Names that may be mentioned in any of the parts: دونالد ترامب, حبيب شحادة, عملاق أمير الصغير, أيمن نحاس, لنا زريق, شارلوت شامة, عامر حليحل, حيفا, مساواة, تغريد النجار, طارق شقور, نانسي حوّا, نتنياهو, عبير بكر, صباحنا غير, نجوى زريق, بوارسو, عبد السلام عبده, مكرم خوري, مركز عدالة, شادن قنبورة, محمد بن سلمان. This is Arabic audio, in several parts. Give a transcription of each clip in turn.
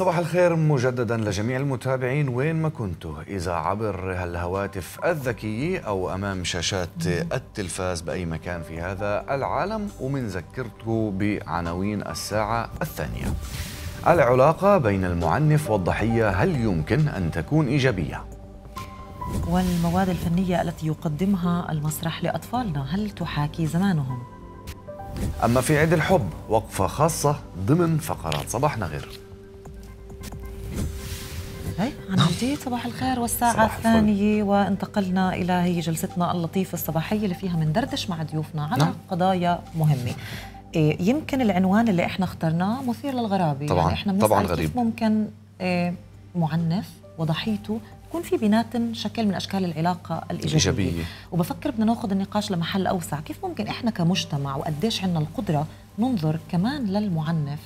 صباح الخير مجددا لجميع المتابعين وين ما كنتوا، إذا عبر هالهواتف الذكية أو أمام شاشات التلفاز بأي مكان في هذا العالم، ومنذكركم بعناوين الساعة الثانية. العلاقة بين المعنف والضحية هل يمكن أن تكون إيجابية؟ والمواد الفنية التي يقدمها المسرح لأطفالنا هل تحاكي زمانهم؟ أما في عيد الحب وقفة خاصة ضمن فقرات صباحنا غير. عن جديد صباح الخير والساعة الثانية، وانتقلنا إلى هي جلستنا اللطيفة الصباحية اللي فيها مندردش مع ضيوفنا على قضايا مهمة. يمكن العنوان اللي احنا اخترناه مثير للغرابة، طبعا يعني احنا طبعا غريب، ممكن معنف وضحيته يكون في بيناتن شكل من اشكال العلاقه الايجابيه، وبفكر بدنا ناخذ النقاش لمحل اوسع، كيف ممكن احنا كمجتمع وقديش عندنا القدره ننظر كمان للمعنف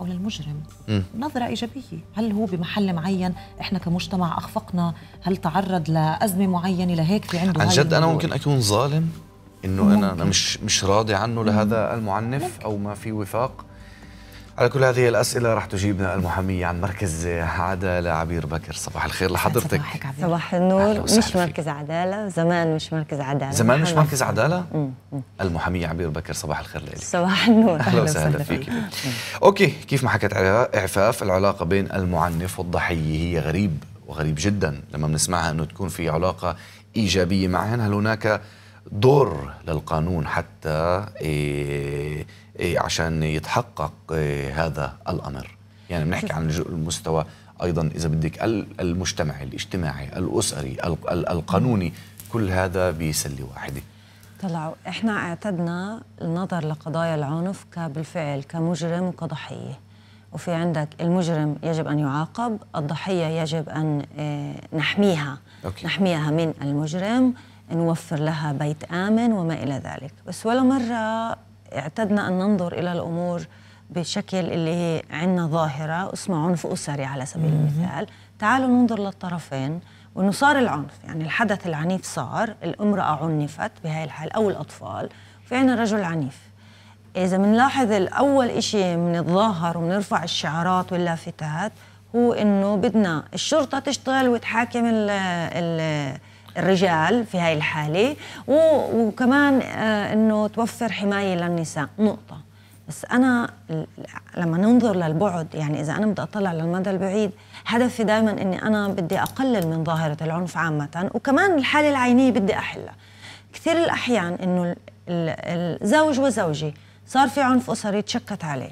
او للمجرم نظره ايجابيه، هل هو بمحل معين احنا كمجتمع اخفقنا، هل تعرض لازمه معينه لهيك في عنده عن جد انا ممكن اكون ظالم انه انا مش راضي عنه لهذا المعنف ممكن. او ما في وفاق. على كل هذه الأسئلة رح تجيبنا المحامية عن مركز عدالة عبير بكر. صباح الخير لحضرتك. صباح النور. مش مركز عدالة زمان، مش مركز عدالة زمان، مش مركز عدالة. المحامية عبير بكر صباح الخير لك. صباح النور، أهلا وسهلا فيك. أوكي، كيف ما حكت إعفاف العلاقة بين المعنف والضحية هي غريب وغريب جدا لما بنسمعها أنه تكون في علاقة إيجابية معهن. هل هناك دور للقانون حتى عشان يتحقق هذا الأمر؟ يعني بنحكي عن المستوى أيضا إذا بدك المجتمعي الاجتماعي الأسري القانوني، كل هذا بسلة واحدة. طلعوا إحنا اعتدنا النظر لقضايا العنف بالفعل كمجرم وكضحية، وفي عندك المجرم يجب أن يعاقب، الضحية يجب أن نحميها. أوكي. نحميها من المجرم، نوفر لها بيت آمن وما إلى ذلك، بس ولا مرة اعتدنا أن ننظر إلى الأمور بشكل اللي هي عندنا ظاهرة اسمها عنف أسري على سبيل المثال. تعالوا ننظر للطرفين وأنه صار العنف، يعني الحدث العنيف صار، الامرأة عنفت بهاي الحال أو الأطفال، وفي عندنا رجل عنيف. إذا بنلاحظ الأول إشي بنتظاهر وبنرفع الشعارات واللافتات هو أنه بدنا الشرطة تشتغل وتحاكم الرجال في هاي الحالة، وكمان أنه توفر حماية للنساء نقطة. بس أنا لما ننظر للبعد، يعني إذا أنا بدي أطلع للمدى البعيد، هدفي دائما أني أنا بدي أقلل من ظاهرة العنف عامة، وكمان الحالة العينية بدي أحلها. كثير الأحيان أنه الزوج وزوجي صار في عنف أسري تشكت عليه،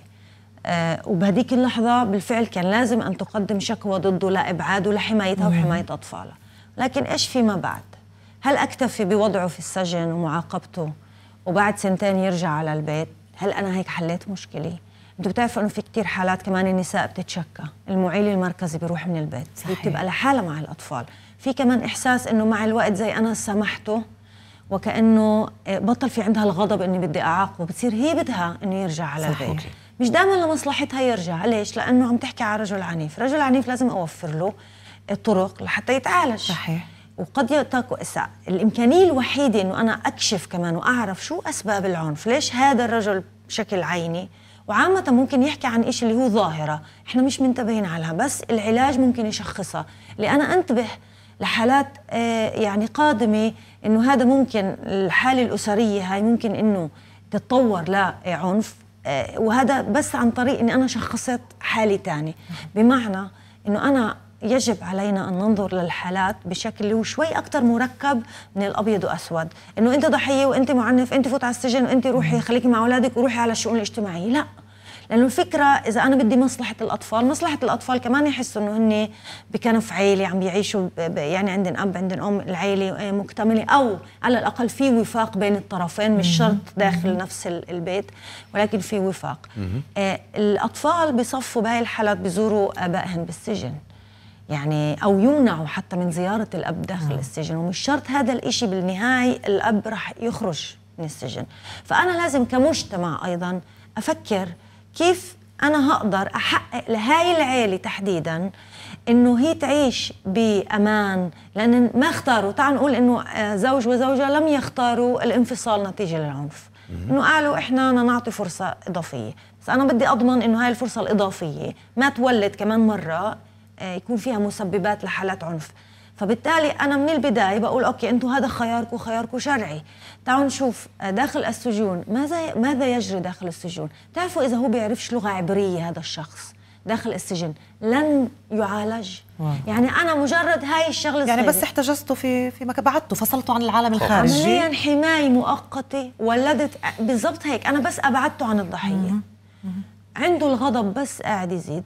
وبهديك اللحظة بالفعل كان لازم أن تقدم شكوى ضده لإبعاده لحمايتها وحماية أطفالها، لكن إيش فيما بعد؟ هل أكتفي بوضعه في السجن ومعاقبته وبعد سنتين يرجع على البيت؟ هل أنا هيك حليت مشكلة؟ أنتوا بتعرفوا إنه في كتير حالات كمان النساء بتتشكى، المعيل المركزي بيروح من البيت، بتبقى لحالها مع الأطفال، في كمان إحساس إنه مع الوقت زي أنا سمحته وكأنه بطل في عندها الغضب إني بدي أعاقبه، بتصير هي بدها إنه يرجع على البيت. أوكي. مش دائما لمصلحتها يرجع، ليش؟ لأنه عم تحكي على رجل عنيف، رجل عنيف لازم أوفر له الطرق لحتى يتعالج. صحيح. وقد الإمكانية الوحيدة أنه أنا أكشف كمان وأعرف شو أسباب العنف، ليش هذا الرجل بشكل عيني، وعامة ممكن يحكي عن إشي اللي هو ظاهرة إحنا مش منتبهين عليها، بس العلاج ممكن يشخصها. لأنا أنتبه لحالات يعني قادمة أنه هذا ممكن الحالة الأسرية هاي ممكن أنه تتطور لعنف، وهذا بس عن طريق أني أنا شخصت حالي تاني. بمعنى أنه أنا يجب علينا أن ننظر للحالات بشكل اللي هو شوي أكثر مركب من الأبيض وأسود، إنه أنت ضحية وأنت معنف، أنت فوت على السجن وأنت روحي خليكي مع أولادك وروحي على الشؤون الاجتماعية، لا، لأنه الفكرة إذا أنا بدي مصلحة الأطفال، مصلحة الأطفال كمان يحسوا إنه هن بكنف عيلة عم بيعيشوا، يعني عندن أب عندن أم، العيلة مكتملة، أو على الأقل في وفاق بين الطرفين، مش شرط داخل نفس البيت ولكن في وفاق. الأطفال بصفوا بهاي الحالات بزوروا آبائهم بالسجن، يعني أو يمنعوا حتى من زيارة الأب داخل السجن، ومش شرط هذا الإشي بالنهاية الأب رح يخرج من السجن. فأنا لازم كمجتمع أيضا أفكر كيف أنا هقدر أحقق لهاي العيلة تحديدا انه هي تعيش بامان، لان ما اختاروا. تعال نقول انه زوج وزوجه لم يختاروا الانفصال نتيجه للعنف، انه قالوا احنا بدنا نعطي فرصه اضافيه، بس انا بدي اضمن انه هاي الفرصه الاضافيه ما تولد كمان مره يكون فيها مسببات لحالات عنف. فبالتالي انا من البدايه بقول اوكي انتم هذا خياركم، خياركم شرعي. تعالوا نشوف داخل السجون ماذا يجري داخل السجون. تعرفوا اذا هو بيعرفش لغه عبريه هذا الشخص داخل السجن لن يعالج. يعني انا مجرد هاي الشغله يعني بس احتجزته في مكان، بعدته فصلته عن العالم الخارجي، عمليا حمايه مؤقته ولدت بالضبط هيك. انا بس ابعدته عن الضحيه، عنده الغضب بس قاعد يزيد،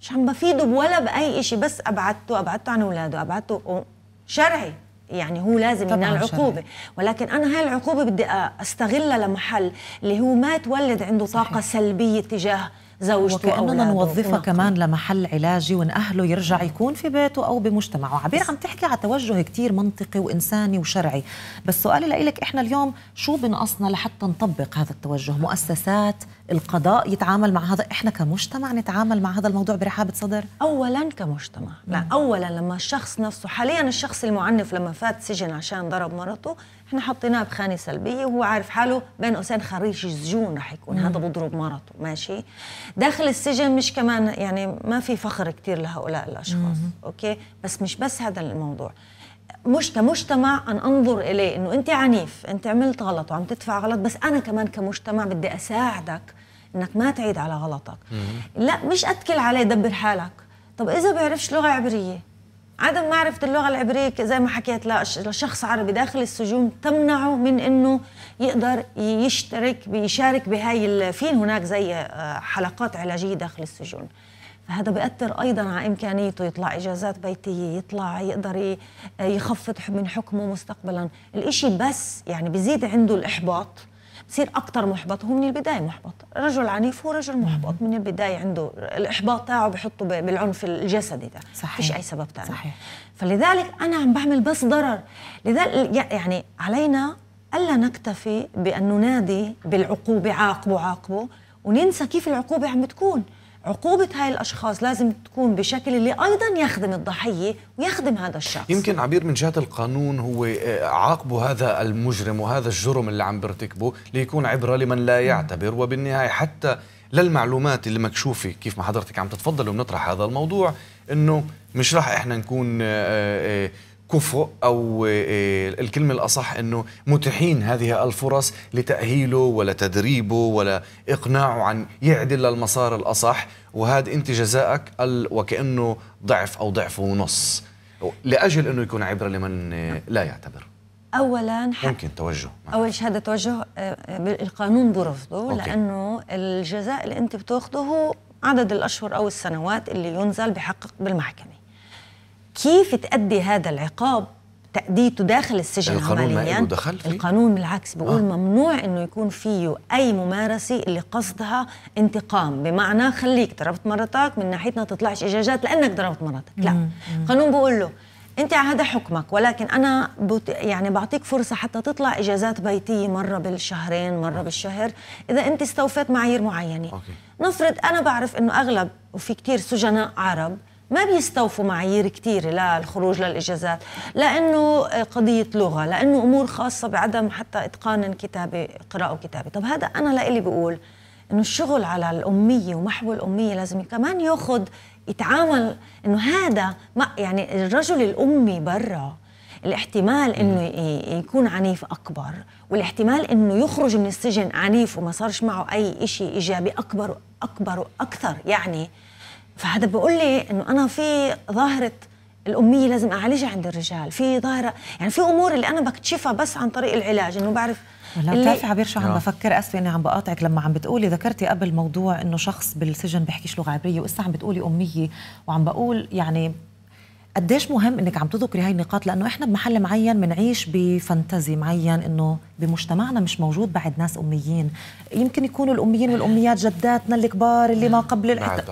مش عم بفيده ولا باي شيء، بس ابعدته عن اولاده، ابعدته شرعي يعني هو لازم ينال عقوبه شرعي. ولكن انا هاي العقوبه بدي استغلها لمحل اللي هو ما تولد عنده صحيح. طاقه سلبيه تجاه زوجته او وكأننا نوظفها كمان لمحل علاجي ونأهله يرجع يكون في بيته او بمجتمعه. عبير عم تحكي على توجه كثير منطقي وانساني وشرعي، بس سؤالي لإلك احنا اليوم شو بنقصنا لحتى نطبق هذا التوجه؟ مؤسسات القضاء يتعامل مع هذا، احنا كمجتمع نتعامل مع هذا الموضوع برحابة صدر؟ اولا كمجتمع لا، اولا لما الشخص نفسه، حاليا الشخص المعنف لما فات سجن عشان ضرب مرته احنا حطيناه بخانه سلبيه وهو عارف حاله بين قوسين خريج السجون رح يكون هذا بضرب مرته، ماشي داخل السجن. مش كمان يعني ما في فخر كثير لهؤلاء الاشخاص اوكي، بس مش بس هذا الموضوع، مش كمجتمع ان انظر اليه انه انت عنيف، انت عملت غلط وعم تدفع غلط، بس انا كمان كمجتمع بدي اساعدك انك ما تعيد على غلطك. لا مش اتكل عليه، دبر حالك. طب اذا بيعرفش لغه عبريه، عدم معرفة اللغة العبرية زي ما حكيت لشخص عربي داخل السجون تمنعه من انه يقدر يشارك بهاي. فين هناك زي حلقات علاجية داخل السجون، فهذا بيأثر ايضا على امكانيته يطلع اجازات بيتية، يطلع يقدر يخفض من حكمه مستقبلا. الاشي بس يعني بزيد عنده الاحباط، بصير اكثر محبط. هو من البدايه محبط، رجل عنيف هو رجل محبط من البدايه، عنده الاحباط تاعه بحطه بالعنف الجسدي ده، مفيش اي سبب ثاني. فلذلك انا عم بعمل بس ضرر. لذلك يعني علينا الا نكتفي بان ننادي بالعقوبه، عاقبه عاقبه، وننسى كيف العقوبه عم تكون. عقوبة هاي الأشخاص لازم تكون بشكل اللي أيضاً يخدم الضحية ويخدم هذا الشخص. يمكن عبير من جهة القانون هو عاقبه هذا المجرم وهذا الجرم اللي عم بيرتكبه ليكون عبرة لمن لا يعتبر، وبالنهاية حتى للمعلومات اللي مكشوفة كيف ما حضرتك عم تتفضل وبنطرح هذا الموضوع، إنه مش راح إحنا نكون كفؤ أو الكلمة الأصح إنه متيحين هذه الفرص لتأهيله ولا تدريبه ولا إقناعه عن يعدل للمسار الأصح، وهذا أنت جزائك وكأنه ضعف أو ضعف ونص لأجل إنه يكون عبرة لمن لا يعتبر. أولاً ممكن توجه أول شيء هذا توجه القانون برفضه، لأنه الجزاء اللي أنت بتاخده هو عدد الأشهر أو السنوات اللي ينزل بحقك بالمحكمة. كيف تأدي هذا العقاب تأديته داخل السجن عملياً؟ القانون بالعكس بيقول ممنوع إنه يكون فيه أي ممارسة اللي قصدها انتقام، بمعنى خليك ضربت مرتك من ناحيتنا تطلعش إجازات لأنك ضربت مرتك، لا. القانون بيقول له أنت هذا حكمك، ولكن أنا يعني بعطيك فرصة حتى تطلع إجازات بيتية مرة بالشهرين، مرة بالشهر، إذا أنت استوفيت معايير معينة. نفرض أنا بعرف إنه أغلب وفي كتير سجناء عرب ما بيستوفوا معايير كثيره للخروج للاجازات، لانه قضيه لغه، لانه امور خاصه بعدم حتى اتقان كتابه، قراءه وكتابه. طب هذا انا لإلي بقول انه الشغل على الاميه ومحو الاميه لازم كمان ياخذ يتعامل انه هذا يعني الرجل الامي برا الاحتمال انه يكون عنيف اكبر، والاحتمال انه يخرج من السجن عنيف وما صارش معه اي شيء ايجابي اكبر واكبر واكثر يعني. فهذا بقول لي انه انا في ظاهره الاميه لازم اعالجها عند الرجال، في ظاهره يعني في امور اللي انا بكتشفها بس عن طريق العلاج، انه بعرف. لو بتعرفي عبير شو عم بفكر، اسفه اني عم بقاطعك، لما عم بتقولي ذكرتي قبل موضوع انه شخص بالسجن بحكيش لغه عبريه، وإسا عم بتقولي اميه، وعم بقول يعني قديش مهم انك عم تذكري هاي النقاط، لانه احنا بمحل معين بنعيش بفانتازي معين انه بمجتمعنا مش موجود بعد ناس اميين. يمكن يكونوا الاميين والاميات جداتنا الكبار اللي ما قبل بعد.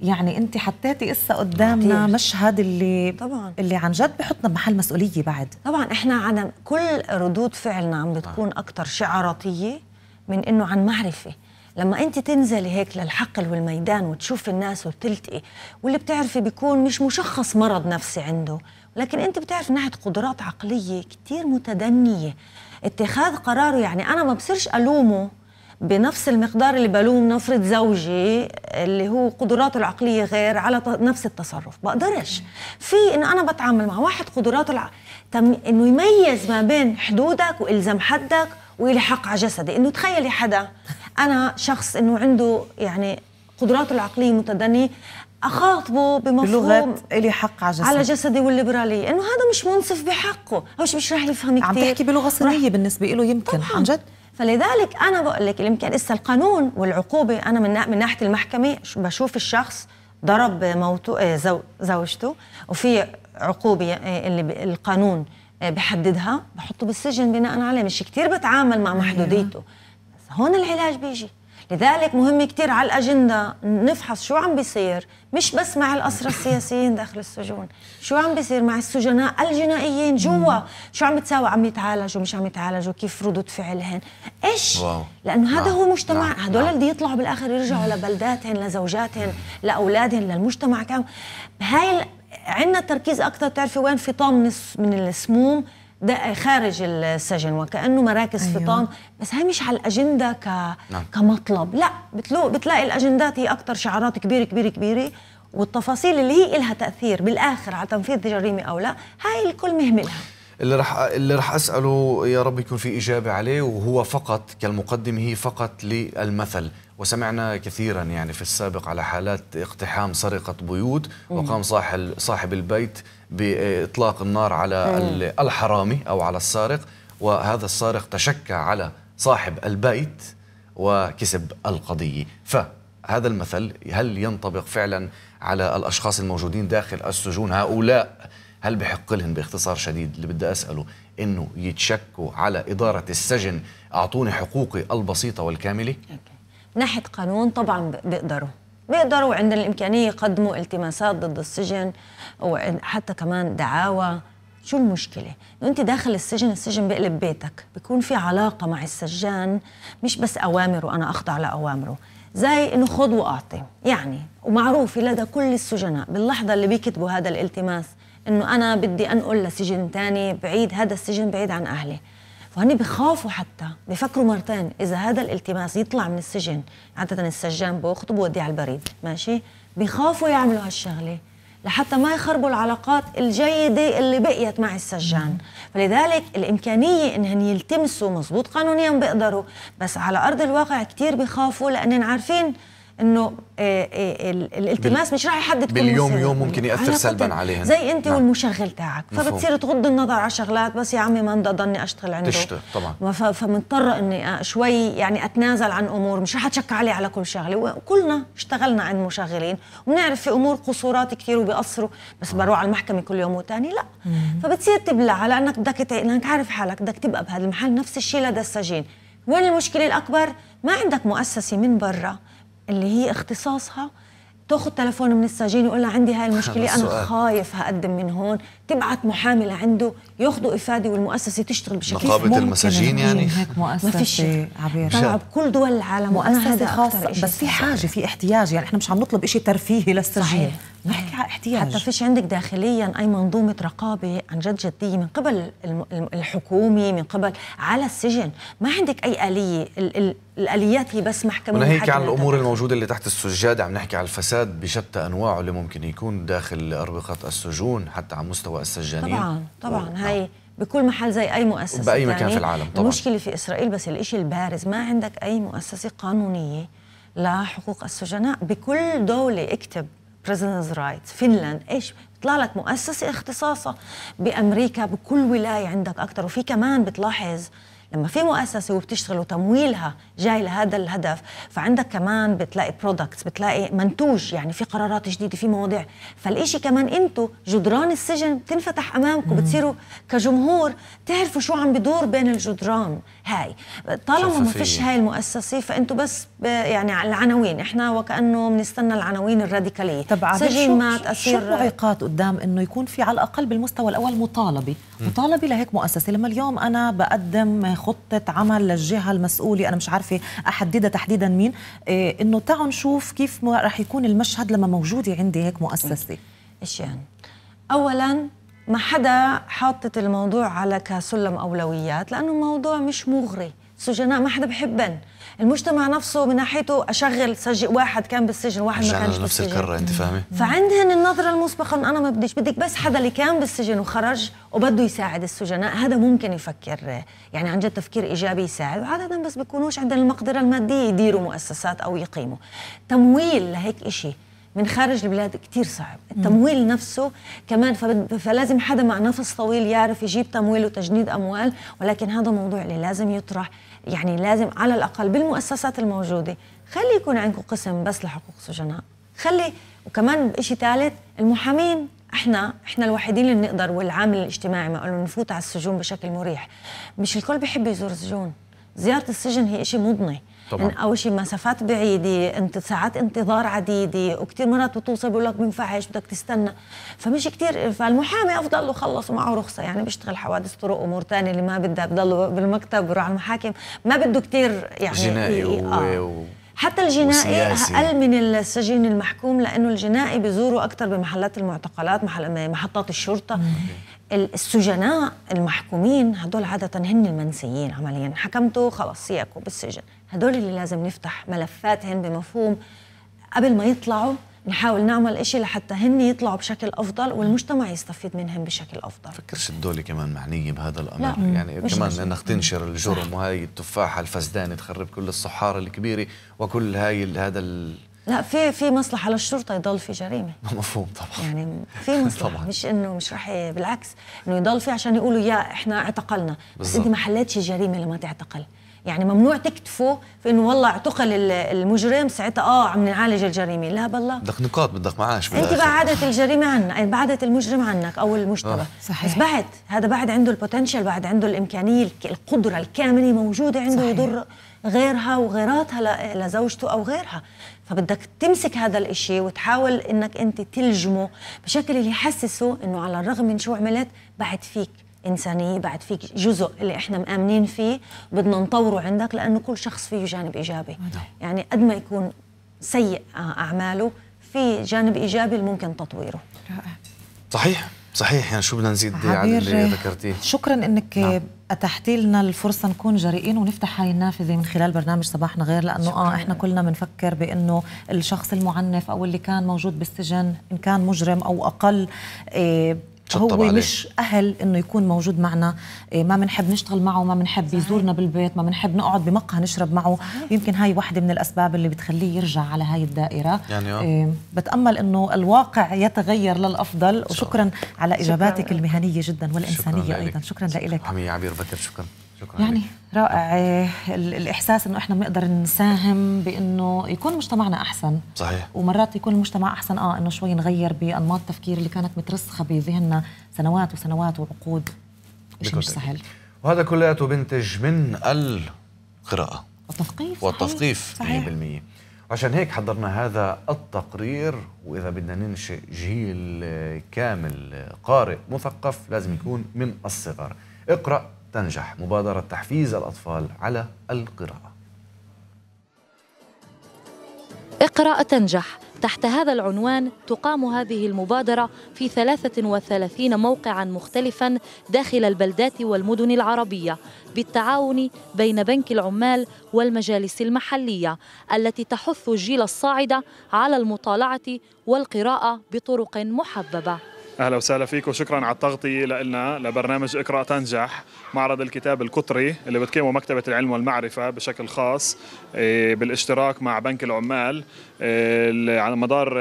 يعني انت حطيتي اسا قدامنا مشهد اللي طبعا اللي عن جد بحطنا بمحل مسؤوليه بعد. طبعا احنا عدم كل ردود فعلنا عم بتكون اكثر شعاراتيه من انه عن معرفه. لما انت تنزلي هيك للحقل والميدان وتشوف الناس وبتلتقي، واللي بتعرفي بيكون مش مشخص مرض نفسي عنده، لكن انت بتعرفي ناحيه قدرات عقليه كتير متدنيه، اتخاذ قراره. يعني انا ما بصيرش الومه بنفس المقدار اللي بلوم نفرض زوجي اللي هو قدراته العقليه غير على نفس التصرف، بقدرش. في ان انا بتعامل مع واحد قدراته انه يميز ما بين حدودك والزم حدك ويلحق على جسدي. انه تخيلي حدا، انا شخص انه عنده يعني قدراته العقليه متدنيه، اخاطبه بمفهوم إلي حق على جسدي والليبراليه، انه هذا مش منصف بحقه، هو مش راح يفهم كثير. عم تحكي بلغه صينيه بالنسبه له يمكن عن جد. فلذلك أنا بقول لك يمكن إسا القانون والعقوبة، أنا من ناحية المحكمة بشوف الشخص ضرب زوجته وفي عقوبة اللي القانون بحددها، بحطه بالسجن بناء عليه، مش كتير بتعامل مع محدوديته. هون العلاج بيجي. لذلك مهم كتير على الأجندة نفحص شو عم بيصير، مش بس مع الأسرى السياسيين داخل السجون، شو عم بيصير مع السجناء الجنائيين جوا، شو عم بتساوي، عم يتعالجوا مش عم يتعالجوا، كيف ردود فعلهن، ايش؟ لأنه هذا هو مجتمع، هدول اللي يطلعوا بالآخر يرجعوا لبلداتهم، لزوجاتهم، لأولادهم، للمجتمع كامل. هاي عندنا تركيز أكثر، تعرفي وين؟ في طام من السموم ده خارج السجن وكأنه مراكز فطام، بس هاي مش على الأجندة كمطلب، لا بتلاقي الأجندات هي أكتر شعارات كبيرة كبيرة كبيرة، والتفاصيل اللي هي إلها تأثير بالآخر على تنفيذ جريمة أو لا، هاي الكل مهملها. اللي رح أسأله يا رب يكون في إجابة عليه، وهو فقط كالمقدمة هي فقط للمثل. وسمعنا كثيرا يعني في السابق على حالات اقتحام سرقة بيوت، وقام صاحب البيت بإطلاق النار على الحرامي أو على السارق، وهذا السارق تشكى على صاحب البيت وكسب القضية. فهذا المثل هل ينطبق فعلا على الأشخاص الموجودين داخل السجون؟ هؤلاء هل بحق لهم، باختصار شديد اللي بدي أسأله، إنه يتشكوا على إدارة السجن، أعطوني حقوقي البسيطة والكاملة؟ ناحية قانون طبعا بيقدروا عند الإمكانية يقدموا التماسات ضد السجن، وحتى كمان دعاوى. شو المشكلة؟ أنت داخل السجن، السجن بقلب بيتك، بيكون في علاقة مع السجان، مش بس أوامر وأنا أخضع لأوامره، زي إنه خذ وأعطي يعني. ومعروف لدى كل السجناء باللحظة اللي بيكتبوا هذا الالتماس إنه أنا بدي أنقل لسجن تاني بعيد، هذا السجن بعيد عن أهلي، فهني بخافوا، حتى بفكروا مرتين إذا هذا الالتماس يطلع من السجن. عادة السجان بياخذوه بوديه على البريد، ماشي، بخافوا يعملوا هالشغلة لحتى ما يخربوا العلاقات الجيدة اللي بقيت مع السجان. فلذلك الإمكانية إنهم يلتمسوا، مظبوط قانونيا بيقدروا، بس على أرض الواقع كتير بخافوا، لأنهم عارفين إنه الالتماس مش راح يحدد باليوم يوم، ممكن يأثر سلبا عليهم، زي أنت والمشغل تاعك، فبتصير تغض النظر على شغلات. بس يا عمي ما بدي أضلني أشتغل عنده، طبعا فمضطرة إني شوي يعني أتنازل عن أمور، مش راح أتشكى عليه على كل شغلة. وكلنا اشتغلنا عند مشغلين، وبنعرف في أمور قصورات كثير وبيقصروا، بس بروح على المحكمة كل يوم وتاني لا. فبتصير تبلع لأنك بدك عارف حالك بدك تبقى بهذا المحل. نفس الشيء لدى السجين. وين المشكلة الأكبر؟ ما عندك مؤسسة من برا اللي هي اختصاصها تاخذ تليفون من السجين يقول لها عندي هاي المشكله، انا خايف هقدم من هون، تبعت محامله عنده، ياخذوا افاده، والمؤسسه تشتغل بشكل نقابه المساجين. يعني ما فيش عبير، طلع بكل دول العالم مؤسسه خاصه، بس في حاجه، في احتياج. يعني احنا مش عم نطلب شيء ترفيهي للسجين، نحكي على احتياج. حتى فيش عندك داخليا اي منظومه رقابه عن جد جديه من قبل الحكومي، من قبل على السجن، ما عندك اي اليه. الاليات هي بس محكمه. ونحكي عن الامور الموجوده اللي تحت السجاده، عم نحكي على الفساد بشتى انواعه اللي ممكن يكون داخل اربقه السجون، حتى على مستوى السجانين. طبعا هاي بكل محل زي اي مؤسسه باي مكان في العالم. طبعا المشكله في اسرائيل، بس الشيء البارز ما عندك اي مؤسسه قانونيه لحقوق السجناء. بكل دوله اكتب بريزنرز رايتس، فنلند، ايش بيطلع لك مؤسسه اختصاصها، بامريكا بكل ولايه عندك اكثر. وفي كمان بتلاحظ لما في مؤسسة وبتشتغل وتمويلها جاي لهذا الهدف، فعندك كمان بتلاقي برودكتس، بتلاقي منتوج، يعني في قرارات جديدة، في مواضيع. فالإشي كمان أنتوا جدران السجن بتنفتح أمامكم، بتصيروا كجمهور تعرفوا شو عم بدور بين الجدران، هاي. طالما ما فيش هاي المؤسسه فانتوا بس يعني على العناوين، احنا وكانه بنستنى العناوين الراديكاليه. طبعا سجينات اسير، شو المعيقات قدام انه يكون في على الاقل بالمستوى الاول مطالبه، مطالبه لهيك مؤسسه. لما اليوم انا بقدم خطه عمل للجهه المسؤوله، انا مش عارفه احددها تحديدا مين، انه تعالوا نشوف كيف راح يكون المشهد لما موجوده عندي هيك مؤسسه. اشيان اولا ما حدا حاطت الموضوع على كسلم أولويات، لأنه الموضوع مش مغري. السجناء ما حدا بحبن، المجتمع نفسه من ناحيته أشغل واحد كان بالسجن واحد ما كانش بالسجن، نفس الكرة، أنت فاهمة؟ فعندهن النظرة المسبقة أنه أنا ما بديش، بدك بس حدا اللي كان بالسجن وخرج وبده يساعد السجناء، هذا ممكن يفكر يعني عن جد تفكير إيجابي يساعد، وعادة بس بيكونوش عندهم المقدرة المادية يديروا مؤسسات أو يقيموا. تمويل لهيك إشي من خارج البلاد كتير صعب، التمويل نفسه كمان، فلازم حدا مع نفس طويل يعرف يجيب تمويل وتجنيد أموال. ولكن هذا موضوع اللي لازم يطرح، يعني لازم على الأقل بالمؤسسات الموجودة خلي يكون عندكم قسم بس لحقوق سجناء، خلي. وكمان بشيء ثالث، المحامين احنا الوحيدين اللي بنقدر، والعامل الاجتماعي ما قالوا نفوت على السجون بشكل مريح. مش الكل بيحب يزور السجون، زيارة السجن هي شيء مضني طبعا. أول شيء مسافات بعيدة، ساعات انتظار عديدة، وكثير مرات بتوصل بيقول لك بنفعش بدك تستنى، فمش كثير. فالمحامي أفضل له خلص ومعه رخصة، يعني بيشتغل حوادث طرق وأمور ثانية اللي ما بدها، بضله بالمكتب بروح على المحاكم، ما بده كثير يعني جنائي حتى الجنائي أقل من السجين المحكوم، لأنه الجنائي بيزوروا أكثر بمحلات المعتقلات، محطات الشرطة. السجناء المحكومين هدول عادة هن المنسيين عمليا، حكمته خلص سياكو بالسجن. هدول اللي لازم نفتح ملفاتهم بمفهوم قبل ما يطلعوا، نحاول نعمل إشي لحتى هن يطلعوا بشكل أفضل والمجتمع يستفيد منهم بشكل أفضل. فكرش الدولة كمان معنية بهذا الأمر، لا. يعني كمان إنك تنشر الجرم، وهاي التفاحة الفسدانة تخرب كل الصحارة الكبيرة وكل هاي هذا لا، في مصلحة للشرطة يضل في جريمة، مفهوم طبعا، يعني في مصلحة طبعا. مش انه مش راح، بالعكس انه يضل في عشان يقولوا يا احنا اعتقلنا، بس انت ما حليتش الجريمة لما تعتقل. يعني ممنوع تكتفوا في انه والله اعتقل المجرم ساعتها عم نعالج الجريمه، لا بالله بدك نقاط، بدك معاش، انت بعدت الجريمه عنك، بعدت المجرم عنك او المجتمع. صحيح. بس بعد هذا بعد عنده البوتنشل، بعد عنده الامكانيه، القدره الكامله موجوده عنده يضر غيرها وغيراتها لزوجته او غيرها. فبدك تمسك هذا الاشي وتحاول انك انت تلجمه بشكل اللي يحسسه انه على الرغم من شو عملت بعد فيك إنسانية، بعد فيك جزء اللي إحنا مآمنين فيه بدنا نطوره عندك، لأنه كل شخص فيه جانب إيجابي. يعني قد ما يكون سيء أعماله في جانب إيجابي اللي ممكن تطويره. صحيح صحيح، يعني شو بدنا نزيد على اللي ذكرتيه. شكرا انك اتحتي لنا الفرصه نكون جريئين ونفتح هاي النافذه من خلال برنامج صباحنا غير، لانه احنا كلنا بنفكر بانه الشخص المعنف او اللي كان موجود بالسجن ان كان مجرم او اقل هو مش أهل إنه يكون موجود معنا، ما بنحب نشتغل معه، ما بنحب يزورنا بالبيت، ما بنحب نقعد بمقهى نشرب معه. يمكن هاي واحدة من الأسباب اللي بتخليه يرجع على هاي الدائرة. يعني بتأمل إنه الواقع يتغير للأفضل. وشكرا على إجاباتك المهنية جدا والإنسانية، شكراً أيضا. شكرا لك حمي عبير بكر، شكرا. يعني رائع الإحساس إنه إحنا بنقدر نساهم بإنه يكون مجتمعنا أحسن. صحيح. ومرات يكون المجتمع أحسن إنه شوي نغير بأنماط التفكير اللي كانت مترسخة بذهننا سنوات وسنوات وعقود، شيء مش سهل. وهذا كلياته بنتج من القراءة والتثقيف. والتثقيف 100%. وعشان هيك حضرنا هذا التقرير، وإذا بدنا ننشئ جيل كامل قارئ مثقف لازم يكون من الصغر. اقرأ تنجح، مبادرة تحفيز الأطفال على القراءة. اقرأ تنجح، تحت هذا العنوان تقام هذه المبادرة في 33 موقعاً مختلفاً داخل البلدات والمدن العربية بالتعاون بين بنك العمال والمجالس المحلية، التي تحث الجيل الصاعد على المطالعة والقراءة بطرق محببة. أهلا وسهلا فيك، وشكرا على التغطية لنا لبرنامج اقرأ تنجح، معرض الكتاب القطري اللي بتقيمه مكتبة العلم والمعرفة بشكل خاص بالاشتراك مع بنك العمال على مدار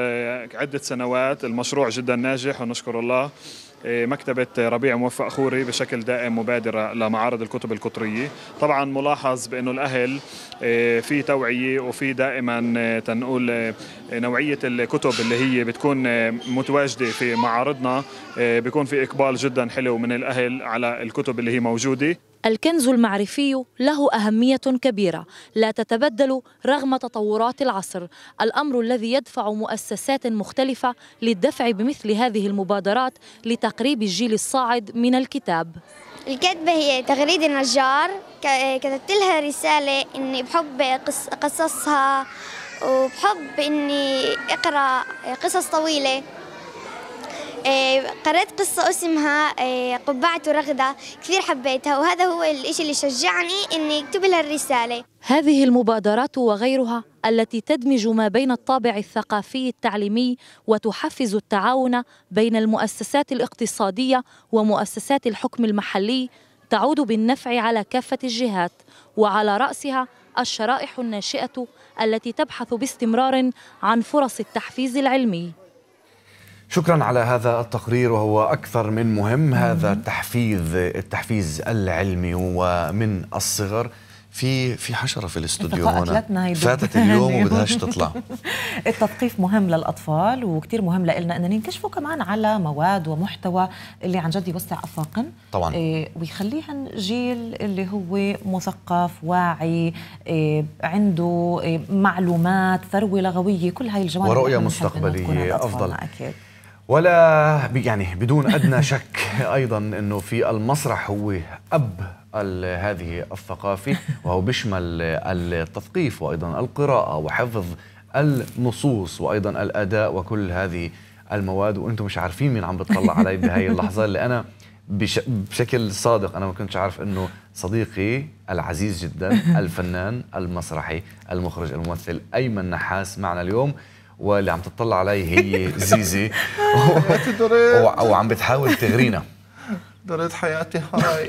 عدة سنوات. المشروع جدا ناجح ونشكر الله. مكتبة ربيع موفق خوري بشكل دائم مبادرة لمعارض الكتب القطرية. طبعا ملاحظ بأنه الأهل في توعية وفي دائما تنقول نوعية الكتب اللي هي بتكون متواجدة في معارضنا، بيكون في إقبال جدا حلو من الأهل على الكتب اللي هي موجودة. الكنز المعرفي له أهمية كبيرة لا تتبدل رغم تطورات العصر، الأمر الذي يدفع مؤسسات مختلفة للدفع بمثل هذه المبادرات لتقريب الجيل الصاعد من الكتاب. الكاتبة هي تغريد النجار، كتبت لها رسالة إني بحب قصصها وبحب إني أقرأ قصص طويلة. قرأت قصة اسمها قبعة رغدة، كثير حبيتها وهذا هو الشيء اللي شجعني إني أكتب لها الرسالة. هذه المبادرات وغيرها التي تدمج ما بين الطابع الثقافي التعليمي وتحفز التعاون بين المؤسسات الاقتصادية ومؤسسات الحكم المحلي تعود بالنفع على كافة الجهات، وعلى رأسها الشرائح الناشئة التي تبحث باستمرار عن فرص التحفيز العلمي. شكرا على هذا التقرير وهو أكثر من مهم، هذا التحفيز العلمي ومن الصغر. في حشرة في الاستوديو هنا فاتت اليوم وبدهاش تطلع. التثقيف مهم للأطفال وكتير مهم لنا أننا نكشفوا كمان على مواد ومحتوى اللي عن جد يوسع أفاقن طبعا ويخليهن جيل اللي هو مثقف واعي، عنده معلومات، ثروة لغوية، كل هاي الجوانب ورؤية مستقبلية أفضل أكيد. ولا يعني بدون أدنى شك أيضا أنه في المسرح هو أب هذه الثقافة، وهو بيشمل التثقيف وأيضا القراءة وحفظ النصوص وأيضا الأداء وكل هذه المواد. وأنتم مش عارفين مين عم بتطلع علي بهاي اللحظة، اللي أنا بشكل صادق أنا ما كنتش عارف أنه صديقي العزيز جدا الفنان المسرحي المخرج الممثل أيمن نحاس معنا اليوم، واللي عم تطلع علي هي زيزي وعم بتحاول تغرينا. دريت حياتي هاي.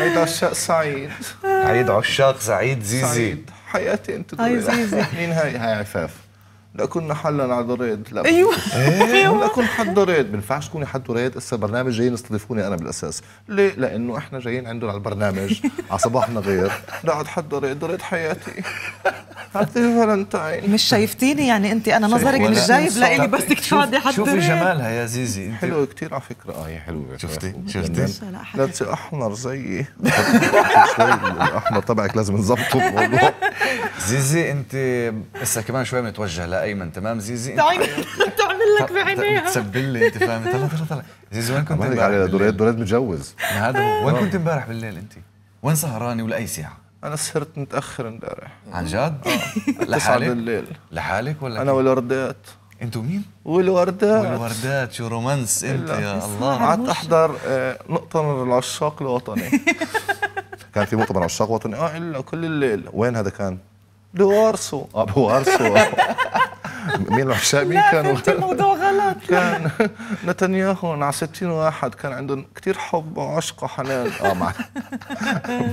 عيد عشاق سعيد. عيد عشاق سعيد زيزي. سعيد حياتي انت دريد. هاي زيزي. مين هاي؟ هاي عفاف. لا كنا حلا على دريد. لا ايوه. لا كنا حد دريد، ما بينفعش تكوني حد دريد، هسه برنامج جايين يستضيفوني انا بالاساس. ليه؟ لانه احنا جايين عندهم على البرنامج على صباحنا غير، نقعد حد دريد، دريد حياتي. هابي فالنتاين. مش شايفتيني يعني انت، انا نظرك مش جايب لإلي بس تقعدي حد. شوفي جمالها يا زيزي انت. حلوه كثير على فكره. اه هي حلوه. شفتي؟ لا تصير احمر زيي. شوي الاحمر تبعك لازم نظبطه والله. زيزي انت هسه كمان شوي متوجه لأيمن، تمام زيزي؟ تعمل لك بعينيها. تسبل لي انت فاهمه. طلع زيزي وين كنت امبارح؟ على دولاب متجوز. هذا وين كنت امبارح بالليل انت؟ وين سهراني ولا اي ساعه؟ أنا سهرت متأخر امبارح. عن جد؟ لحالك؟ 9 بالليل. لحالك ولا أنا والوردات. أنتوا مين؟ والوردات. والوردات، شو رومانس أنت يا الله. قعدت أحضر مؤتمر العشاق الوطني. كان في مؤتمر عشاق وطني؟ إلا كل الليل. وين هذا كان؟ بوارسو. بوارسو. مين العشاق؟ مين كانوا؟ لا الموضوع غلط. كان نتنياهو مع 60 واحد كان عندهم كثير حب وعشق وحنان.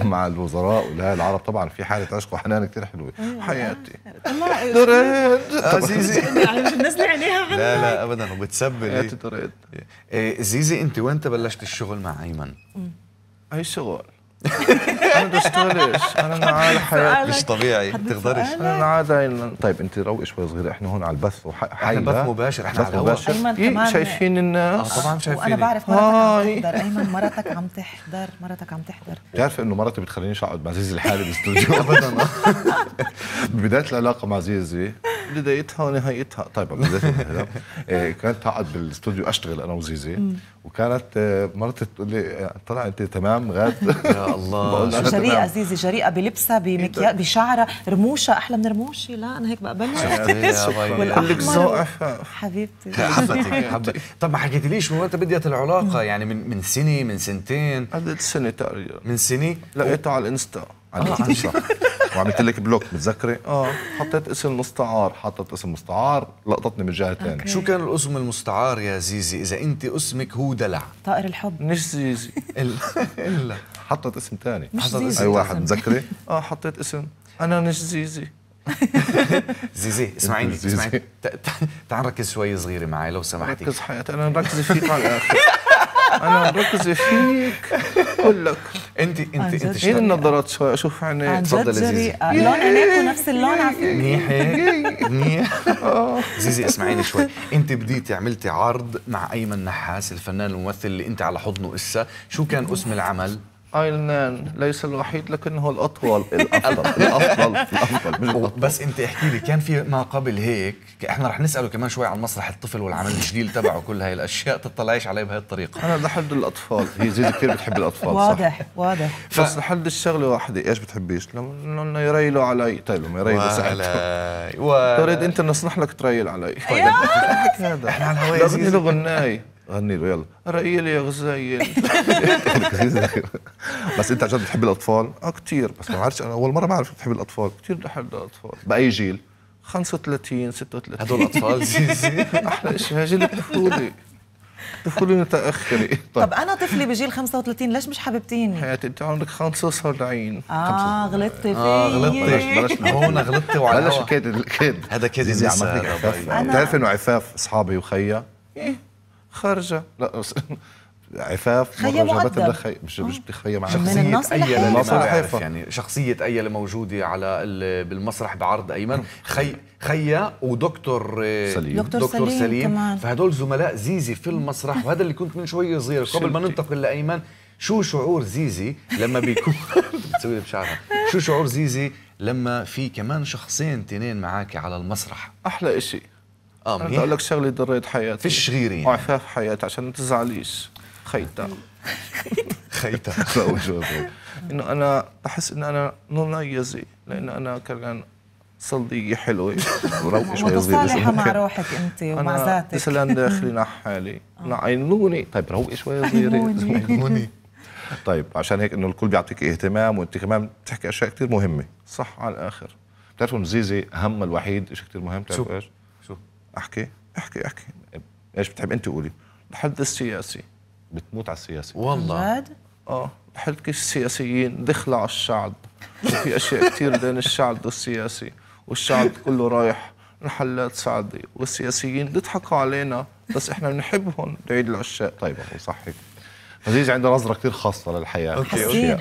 مع الوزراء ولا العرب طبعا في حاله عشق وحنان كثير حلوه. حياتي دريد عزيزي نزلي عينيها عنك. لا ابدا وبتسبل حياتي دريد. زيزي انت وانت بلشت الشغل مع ايمن؟ اي شغل؟ انا بدي اشتغلش، انا معاه حياتي مش طبيعي، بتقدرش انا معاه دايما. طيب انت روقي شوي صغيره، احنا هون على البث وحينا بث مباشر، احنا على البث مباشر شايفين الناس. طبعا شايفين. وانا بعرف مرتك عم تحضر ايمن، مرتك عم تحضر. بتعرف انه مرتي بتخلينيش اقعد مع زيزي لحالي بالاستوديو ابدا. ببدايه العلاقه مع زيزي، بدايتها ونهايتها. طيب بدايتها كانت اقعد بالاستوديو اشتغل انا وزيزي، وكانت مرتي تقول لي طلع انت تمام غاد. يا الله شو جريئه زيزي، جريئه بلبسها بمكياج بشعرها، رموشها احلى من رموشي. لا انا هيك بقبلها. كلك ذوق حبيبتي. حبيبتك. طب ما حكيتليش من متى بديت العلاقه؟ يعني من سنه، من سنتين؟ قعدت سنه تقريبا. من سنه لقيته على الانستا، على الانستا وعملت لك بلوك بتذكري؟ حطيت اسم مستعار، حطيت اسم مستعار لقطتني من جهه ثانيه. شو كان الاسم المستعار يا زيزي اذا انت اسمك هو دلع؟ طائر الحب. مش زيزي الا حطت اسم ثاني. مش زيزي اي واحد متذكري؟ حطيت اسم انا مش زيزي. زيزي اسمعيني اسمعيني، تعال ركز شوي صغيره معي لو سمحتي. ركز حياتي، انا مركزه فيك على الاخر، انا مركزه فيك. بقول لك انت شايف النظارات شوي اشوف عينيك. تفضل زيزي. لون عينيك نفس اللون على فكره. منيح هيك منيح. زيزي اسمعيني شوي، انت بديتي عملتي عرض مع ايمن نحاس الفنان الممثل اللي انت على حضنه هسه، شو كان اسم العمل؟ ايرلان ليس الوحيد لكنه الأطول الأفضل. بس أنت احكي لي، كان في ما قبل هيك، احنا رح نسأله كمان شوي عن مسرح الطفل والعمل الجديد تبعه، كل هاي الأشياء تطلعيش عليه بهي الطريقة. أنا بحب الأطفال، هي زي كثير بتحب الأطفال. واضح واضح. بس لحد الشغلة واحدة، إيش بتحبيش؟ لأنه يريلوا علي. طيب يريلوا ساعتهم، تريد أنت نصنح لك تريل علي؟ هذا احنا على الهواء. لازم له غناي، غني له يلا رأيلي يا غزايل. بس انت عشان بتحب الاطفال؟ كثير. بس ما بعرفش، انا اول مره بعرف بتحب الاطفال. كثير بحب الاطفال. باي جيل؟ 35 36 هدول الاطفال زيزي. احلى شيء جيل الطفوله، طفولي متاخره. طب انا طفلي بجيل 35، ليش مش حاببتيني؟ حياتي انت عمرك 45. غلطتي فيي. بلاش هون غلطتي وعلى بلاش كيد الكيد. هذا كيد زيزي عملت لي عفاف. بتعرف انه عفاف اصحابي وخيا خارجه، لا عفاف مراجبات لخي، مش بتخيم معها. شخصية أية للمسرح، يعني شخصية أية اللي موجودة على بالمسرح بعرض أيمن، خيا ودكتور سليم. دكتور سليم كمان. فهدول زملاء زيزي في المسرح، وهذا اللي كنت من شوي صغير. قبل ما ننتقل لأيمن، شو شعور زيزي لما بيكون بتسوي بشعرها، شو شعور زيزي لما في كمان شخصين تنين معك على المسرح؟ أحلى إشي. بدي اقول لك شغله ضريت حياتي، فيش غيري يعني. وعفاف حياتي عشان ما تزعليش. خيتا انه انا بحس ان انا منيزه، لان انا كمان صلديه حلوه وروقه شوي صغيره، متصالحه مع روحك انت ومع ذاتك. مثلا داخلي نحالي عينوني، طيب روقه شوي صغيره عينوني. طيب عشان هيك انه الكل بيعطيك اهتمام، وانت كمان بتحكي اشياء كثير مهمه صح على الاخر. بتعرفوا زيزي هم الوحيد شيء كثير مهم، بتعرفوا ايش؟ احكي ايش بتحب انت قولي؟ لحد السياسي، بتموت على السياسي والله. لحد كيف السياسيين دخلوا على الشعب، وفي اشياء كثير بين الشعب والسياسي، والشعب كله رايح لحلات سعدي، والسياسيين بيضحكوا علينا بس احنا بنحبهم، العيد العشاء. طيب صح هيك. عزيزي عنده نظرة كثير خاصة للحياة. حسين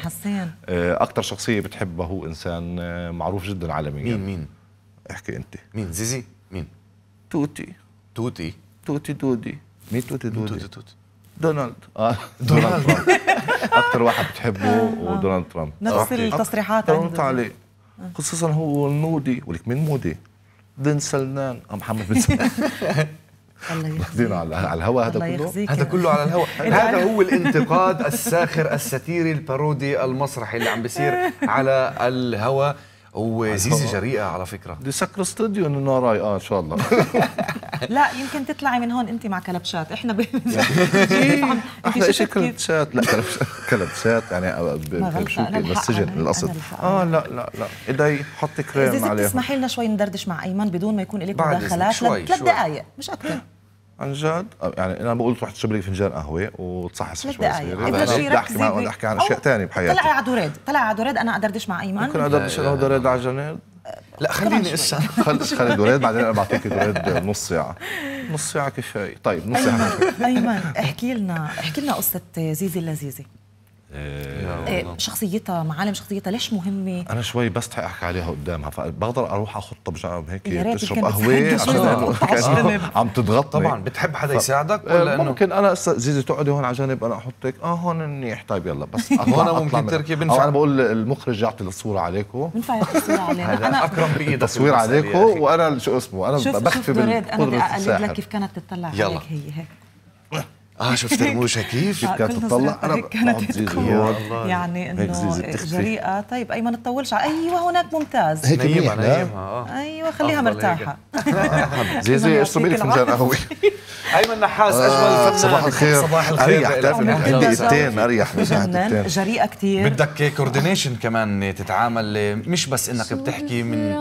اكثر شخصية بتحبها هو انسان معروف جدا عالميا. مين احكي انت مين؟ زيزي مين؟ توتي دودي. مين توتي دودي؟ دونالد. دونالد ترامب. أكثر واحد بتحبه هو دونالد ترامب. نفس التصريحات عنده. دونالد عليه، خصوصا هو المودي. ولك مين مودي؟ بن سلمان، محمد بن سلمان. الله يخزيك على الهواء. هذا كله على الهواء. هذا هو الانتقاد الساخر الساتيري البارودي المسرحي اللي عم بيصير على الهواء. وزيزي جريئة على فكرة، بدي سكر استوديو انه نوراي. ان شاء الله. لا يمكن تطلعي من هون انت مع كلبشات. احنا احلى شيء كلبشات. لا كلبشات يعني بشوكي بالسجن للقصد. لا ايدي حطي كريم عليهم. تسمحي لنا شوي ندردش مع ايمن بدون ما يكون لك مداخلات؟ 3 دقائق مش اكثر. عن جد يعني انا بقول تروح تشرب لك فنجان قهوه وتصحصح شوي صغيره. بدي احكي معه، بدي احكي عن اشياء ثانيه بحياتي. طلع على دوريد، انا ادردش مع ايمن. ممكن ادردش انا دوريد على جناد. لا خليني اسال. خلي دوريد بعدين انا بعطيك دوريد نص ساعه. نص ساعه كفايه. طيب نص ساعه. ايمن احكي لنا قصه زيزي اللذيذه. شخصيتها، معالم شخصيتها، ليش مهمه؟ انا شوي بستحق احكي عليها قدامها، فبقدر اروح اخط طبجام هيك تشرب قهوه عشان عم تضغط. طبعا بتحب حدا يساعدك ولا انه ممكن انا زيزي تقعدي هون على جنب انا احطك هون منيح؟ طيب يلا بس هون ممكن تركي بنفع. انا بقول المخرج يعطي الصوره عليكم، بنفع يعطي الصوره علينا. انا اكرم بايدك التصوير عليكم، وانا شو اسمه انا بخفي بالقدره. انا بدي اقلد لك كيف كانت تطلع عليك هي هيك. شفت رموشها كيف؟ كانت تطلع. انا كانت تكون يعني انه جريئه. طيب ايمن تطولش على هناك ممتاز. هيك نيمها. ايوه خليها مرتاحه. زيزي اشربي لي فنجان قهوه. ايمن نحاس اجمل فنان. صباح الخير. اريح. عندي ايدتين اريح. جريئه كثير. بدك كوردينيشن كمان تتعامل، مش بس انك بتحكي من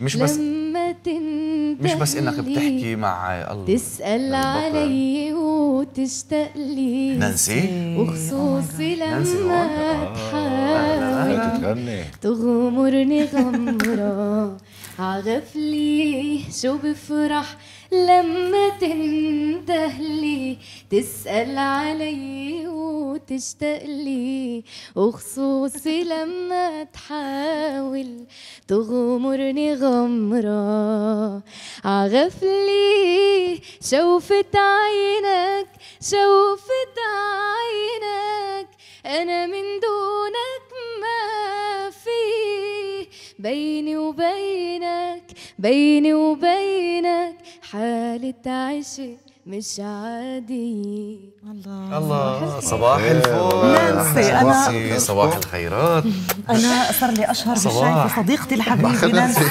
مش بس انك بتحكي مع الله. تسأل علي وتشتاق لي نانسي، وخصوصي لما تحاول تغمرني غمرة عغفلي. شو بفرح لما تندهلي، تسأل علي وتشتاق لي، وخصوصي لما تحاول تغمرني غمرة عغفلي. شوفت عينك أنا من دونك ما في، بيني وبينك بيني وبينك حالة عشق مش عادي. الله الله، صباح الفل نانسي. أنا صباح الخيرات. أنا صار لي أشهر مش شايفة صديقتي الحبيبة نانسي،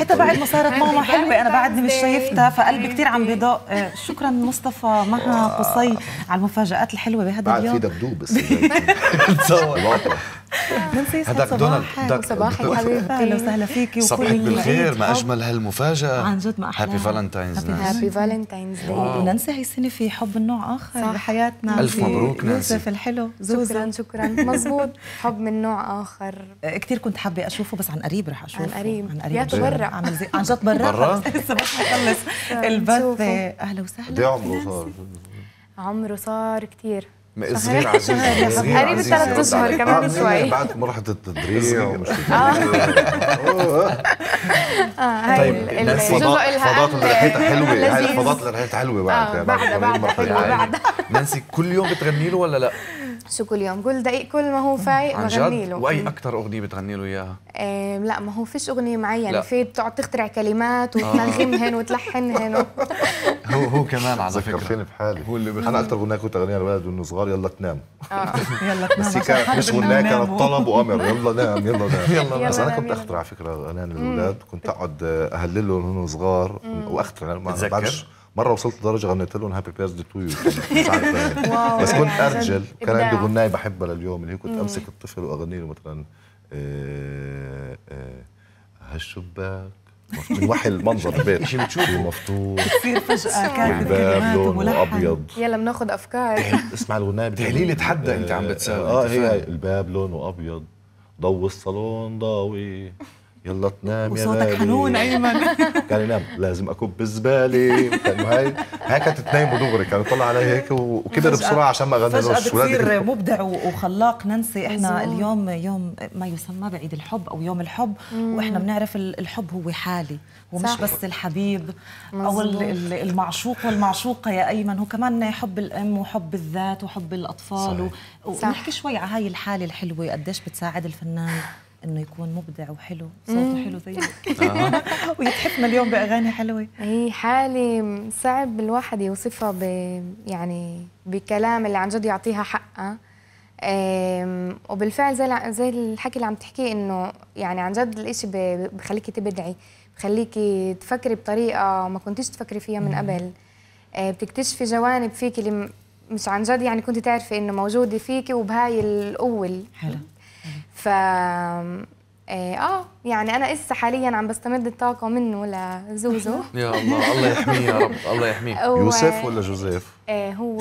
حتى بعد ما صارت ماما حلوة أنا بعدني مش شايفتها، فقلبي كثير عم بضاق. شكرا مصطفى مع قصي على المفاجآت الحلوة بهذا اليوم. بعد في دبدوب بس تصور نانسي. هذاك دونالد. صباحك حبيبتي، أهلا وسهلا فيكي. صباحك بالخير، ما أجمل هالمفاجأة عن جد، ما أحلاها. هابي فالنتاينز نانسي. هابي فالنتاينز داي نانسي. هي السنة في حب من نوع آخر بحياتنا. ألف مبروك نانسي. يوسف الحلو زوزة. شكرا مزبوط، حب من نوع آخر. كثير كنت حابة أشوفه بس عن قريب رح أشوفه. عن قريب يا تبرع عن جد برا. لسه بس نخلص البث. أهلا وسهلا. قد عمره صار؟ عمره صار كثير، صغير عزيزي، قريب 3 أشهر كمان شوي. بعد مرحلة التدريب ومش طيب الفضاءات اللي ريحتها حلوة، هاي الفضاءات اللي ريحتها حلوة بعد نانسي. كل يوم بتغني له ولا لا؟ شو كل يوم، كل دقيق، كل ما هو فايق بغني له. واي اكثر اغنية بتغني له اياها؟ لا ما هو فيش اغنية معينة، في بتقعد تخترع كلمات وتنغمهن وتلحنهن هو كمان على فكرة فكرتني بحالي، هو اللي انا اكثر اغنية كنت اغنيها للولد وانه صغير يلا تنام. يلا تنام بس كانت مش اغنية، كانت طلب وامر، يلا نام يلا نام. بس انا كنت اخترع فكرة اغاني للاولاد، كنت اقعد اهللهم وهم صغار واخترع. ما بعرفش، مرة وصلت لدرجة غنيت لهم هابي بيرث دي تو يو، بس كنت ارجل. كان عندي غناية بحبها لليوم اللي هي كنت امسك الطفل واغني له مثلا هالشباك من وحي المنظر البيت شيء بتشوفه مفتوح بتصير فجأة، كان الباب لونه ابيض. يلا بناخذ افكار. اسمع الغناية بتحليلي اتحدى انت عم بتساوي. هي الباب لونه ابيض، ضو الصالون ضاوي، يلا تنام يا بالي. صوتك حنون ايمن. كان ينام، لازم اكب الزباله. هاي كانت تنام دغري، كان يطلع علي هيك وكبر بسرعه عشان ما اغنيلوش. كثير مبدع وخلاق نانسي. احنا اليوم يوم ما يسمى بعيد الحب او يوم الحب، واحنا بنعرف الحب هو حالي، ومش صح. بس الحبيب او المعشوق والمعشوقه يا ايمن، هو كمان حب الام وحب الذات وحب الاطفال. ونحكي شوي على هاي الحاله الحلوه، قديش بتساعد الفنان انه يكون مبدع وحلو، صوته حلو زيك ويتحفنا اليوم باغاني حلوه. هي حاله صعب الواحد يوصفها يعني بكلام اللي عن جد يعطيها حقها. وبالفعل زي الحكي اللي عم تحكيه، انه يعني عن جد الشيء بخليكي تبدعي، بخليكي تفكري بطريقه ما كنتيش تفكري فيها من قبل. بتكتشفي جوانب فيكي اللي مش عن جد يعني كنت تعرفي انه موجوده فيكي وبهاي القوه. حلو. ف يعني انا لسه حاليا عم بستمد الطاقه منه لزوزو. يا الله، الله يحميه يا رب، الله يحميه. يوسف ولا جوزيف؟ هو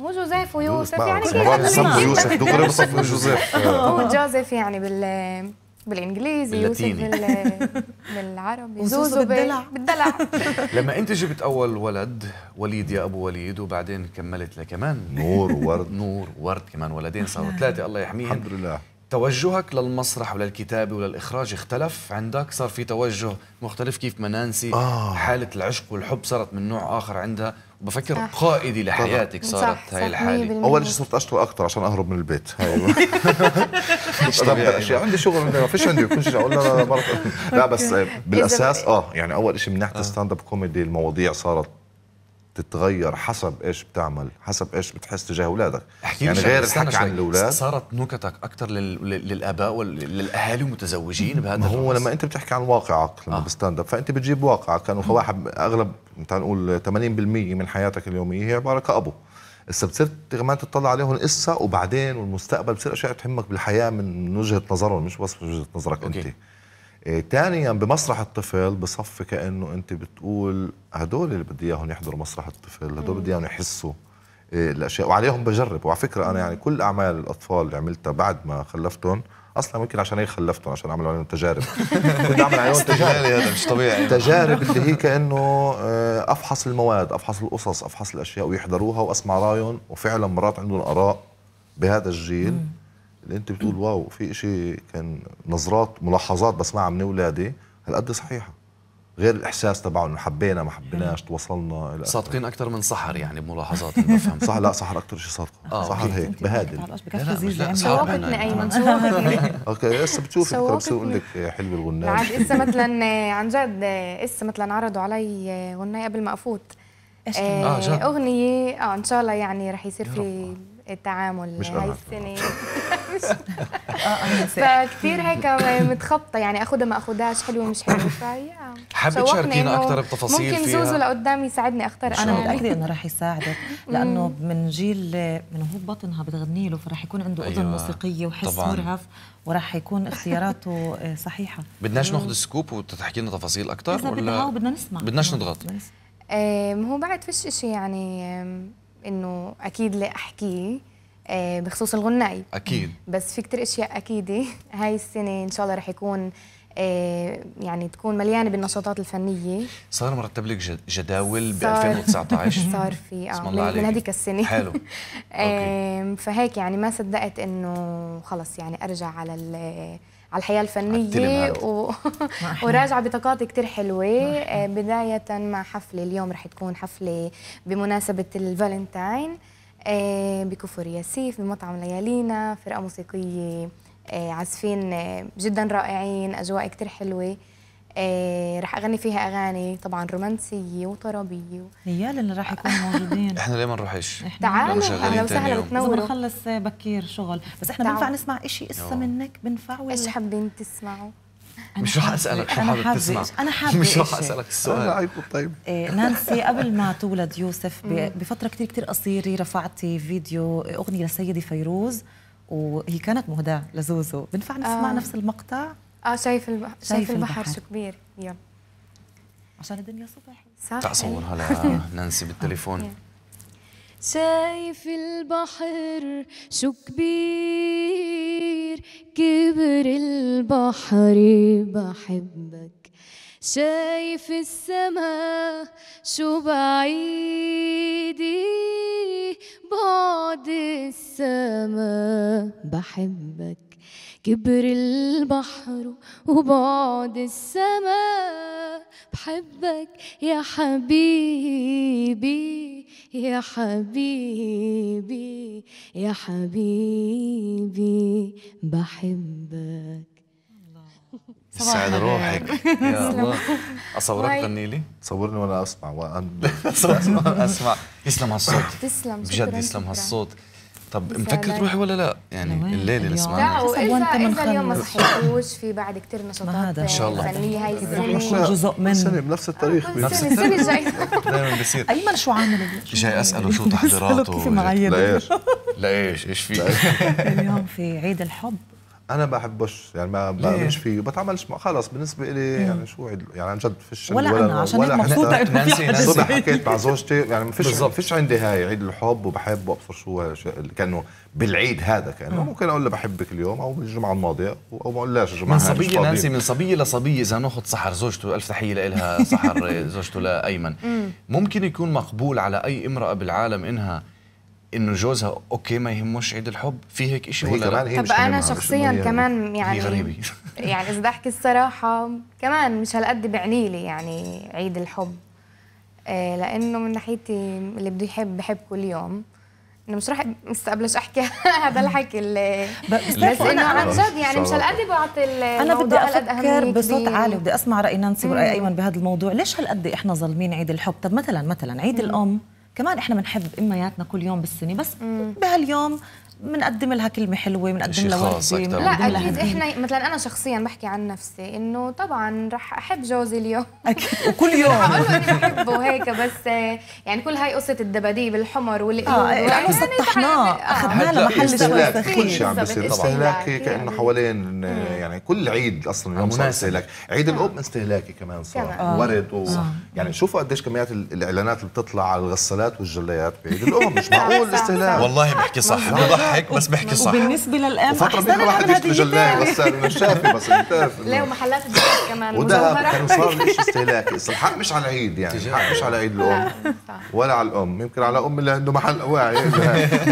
هو جوزيف ويوسف يعني كده. يوسف دغري بصفوا جوزيف. هو جوزيف يعني بالانجليزي، يوسف بالعربي، زوزو بالدلع. لما انت جبت اول ولد، وليد يا ابو وليد، وبعدين كملت لكمان نور وورد. نور وورد كمان، ولدين صاروا 3 الله يحميهم. الحمد لله. توجهك للمسرح وللكتابة وللإخراج اختلف عندك؟ صار في توجه مختلف كيف ما نانسي حالة العشق والحب صارت من نوع آخر عندها، وبفكر قائدي لحياتك صارت هاي الحالة. أول شيء صرت أشتغل أكثر عشان أهرب من البيت. عندي شغل، ما فيش عندي كل شيء. لا بس بالأساس يعني أول شيء من ناحية الستاند اب كوميدي المواضيع صارت تتغير حسب ايش بتعمل، حسب ايش بتحس تجاه اولادك. يعني غير الحكي عن الاولاد صارت نكتك اكثر للاباء وللاهالي المتزوجين بهذا. ما هو لما انت بتحكي عن واقعك لما بستاند اب، فانت بتجيب واقعك. كانوا واحد اغلب تعال نقول 80% من حياتك اليوميه هي عباره كابو. هسه بتصير كمان تطلع عليهم هسه وبعدين والمستقبل، بتصير اشياء تهمك بالحياه من وجهه نظرهم، مش بس من وجهه نظرك انت. ثانيا بمسرح الطفل بصفي كانه انت بتقول هدول اللي بدي اياهم يحضروا مسرح الطفل، هدول بدي اياهم يحسوا الاشياء وعليهم بجرب. وعلى فكره انا يعني كل اعمال الاطفال اللي عملتها بعد ما خلفتهم، اصلا ممكن عشان هيك خلفتهم عشان اعمل عليهم تجارب. بدي اعمل عليهم تجارب. هذا مش طبيعي. تجارب اللي هي كانه افحص المواد، افحص القصص، افحص الاشياء ويحضروها واسمع رايهم. وفعلا مرات عندهم اراء بهذا الجيل اللي انت بتقول واو، في شيء كان نظرات ملاحظات بسمعها من اولادي هالقد صحيحه. غير الاحساس تبعه انه حبينا ما حبيناش توصلنا الى صادقين اكثر من سحر يعني بملاحظات اللي بفهم. صح لا سحر اكثر شيء صادق سحر هيك بهادل سوقتنا ايمن سوقتنا اوكي هسه بتشوفي بسوق لك حلو الغناء عاد هسه مثلا عن جد هسه مثلا عرضوا علي غناء قبل ما افوت اغنيه ان شاء الله يعني رح يصير في التعامل هاي السنه فكثير هيك متخبطه يعني اخذها ما اخذهاش حلوه مش حلوه فهي حابه تشاركينا اكثر بتفاصيل فيها ممكن زوزو لقدام يساعدني اختار انا متاكده انه راح يساعدك لانه من جيل من هو ببطنها بتغني له فراح يكون عنده اذن موسيقيه وحس مرهف وراح يكون اختياراته صحيحه بدناش ناخذ سكوب وتحكي لنا تفاصيل اكثر ولا بدنا نسمع بدناش نضغط هو بعد فيش شيء يعني انه اكيد لا احكيه بخصوص الغناء اكيد بس في كتير اشياء اكيده هاي السنه ان شاء الله رح يكون يعني تكون مليانه بالنشاطات الفنيه صار مرتب لك جداول ب 2019 صار في من هذيك السنه حلو فهيك يعني ما صدقت انه خلص يعني ارجع على الحياه الفنيه وراجعه بطاقاتي كثير حلوه بدايه مع حفله اليوم رح تكون حفله بمناسبه الفالنتاين بكفر ياسيف بمطعم ليالينا فرقه موسيقيه عازفين جدا رائعين اجواء كثير حلوه رح اغني فيها اغاني طبعا رومانسيه وطربيه نيال اللي راح يكونوا موجودين احنا ليه ما نروحش؟ تعالوا اهلا وسهلا بتنوروا بنخلص بكير شغل بس احنا بنفع نسمع شيء قصه منك بنفع ولا ايش حابين تسمعوا؟ مش رح اسالك شو حابب تسمع انا حابه مش رح اسالك السؤال طيب نانسي قبل ما تولد يوسف بفتره كثير كثير قصيره رفعتي فيديو اغنيه لسيدي فيروز وهي كانت مهداة لزوزو بنفع نسمع نفس المقطع؟ شايف البحر شو كبير يلا عشان الدنيا صبح تعال صور هلا نانسي بالتليفون شايف البحر شو كبير كبر البحر بحبك شايف السما شو بعيدي بعد السما بحبك كبر البحر وبعد السماء بحبك يا حبيبي يا حبيبي يا حبيبي بحبك سعد روحك يا الله اصورك تغني لي صورني وانا اسمع اسمع يسلم هالصوت تسلم بجد يسلم هالصوت طب مفكر تروحي ولا لا يعني الليله نسمعها وانت اليوم ما صحيتوش في بعد كثير نشاطات ان شاء الله فنيه هاي السنه جزء من السنه بنفس التاريخ نفس السنه الجايه دائما بصير ايمن شو عامل جاي اساله شو تحضيراته لايش ايش في اليوم في عيد الحب انا ما بحبش يعني ما بعملش فيه بتعاملش مع خلص بالنسبه لي يعني شو يعني عن جد فيش ولا انا عشان هيك مبسوطه الصبح حكيت مع زوجتي يعني ما فيش عندي هاي عيد الحب وبحب وابصر شو كانه بالعيد هذا كانه ممكن اقول له بحبك اليوم او الجمعه الماضيه او ما اقولهاش الجمعه من صبيه نانسي من صبيه لصبيه اذا ناخذ سحر زوجته الف تحيه لها سحر زوجته لايمن ممكن يكون مقبول على اي امراه بالعالم انه جوزها اوكي ما يهموش عيد الحب في هيك شيء ولا لا؟ طب انا شخصيا كمان يعني يعني اذا بدي احكي الصراحه كمان مش هالقد بيعني لي يعني عيد الحب لانه من ناحيتي اللي بده يحب بحب كل يوم انا مش راح مستقبلش احكي هذا الحكي اللي بس انه عن جد يعني مش هالقد بعطي انا بدي افكر بصوت عالي بدي اسمع راي نانسي وراي ايمن بهذا الموضوع ليش هالقد احنا ظالمين عيد الحب طب مثلا عيد الام كمان احنا بنحب امياتنا كل يوم بالسنه بس بهاليوم بنقدم لها كلمه حلوه بنقدم لها وردة لا اكيد احنا مثلا انا شخصيا بحكي عن نفسي انه طبعا رح احب جوزي اليوم وكل يوم رح اقول له اني بحبه هيك بس يعني كل هاي قصه الدباديب الحمر واللي يعني سطحناه اخذناه لمحل استهلاك كل شيء عم بيصير استهلاكي كانه حوالين يعني كل عيد اصلا اليوم صار استهلاك عيد الام استهلاكي كمان صار ورد يعني شوفوا قديش كميات الاعلانات اللي بتطلع على الغسالات والجليات بعيد الام مش معقول الاستهلاك والله بحكي صح هيك بس بحكي صح وبالنسبه للام فتره بيجي واحد يشتري جلاد بس انا شافي بس لا ومحلات الجلاد كمان وده كان صار شيء استهلاكي الحق مش على العيد يعني الحق مش على عيد الام ولا على الام يمكن على ام اللي عنده محل واعي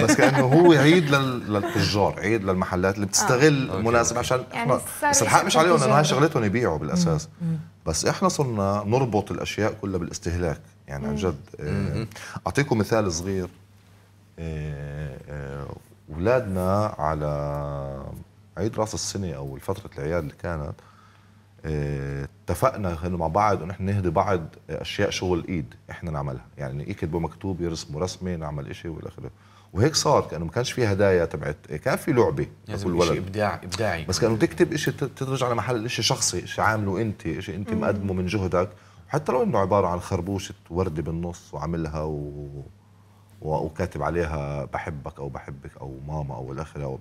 بس كانه هو عيد للتجار عيد للمحلات اللي بتستغل المناسبه عشان بس الحق مش عليهم لانه هاي شغلتهم يبيعوا بالاساس بس احنا صرنا نربط الاشياء كلها بالاستهلاك. يعني عن جد اعطيكم مثال صغير، اولادنا على عيد راس السنه او فتره العياد اللي كانت، اتفقنا مع بعض انه احنا نهدي بعض اشياء شغل ايد احنا نعملها، يعني يكتبوا مكتوب، يرسموا رسمه، نعمل شيء والى اخره. وهيك صار، كانه ما كانش في هدايا تبعت، كان في لعبه لكل ولد، شيء ابداعي، بس كانوا تكتب شيء ترجع على محل شيء شخصي، شيء عامله انت، شيء انت مقدمه من جهدك، حتى لو انه عباره عن خربوشه ورده بالنص وعاملها وكاتب عليها بحبك او بحبك او ماما او الى اخره.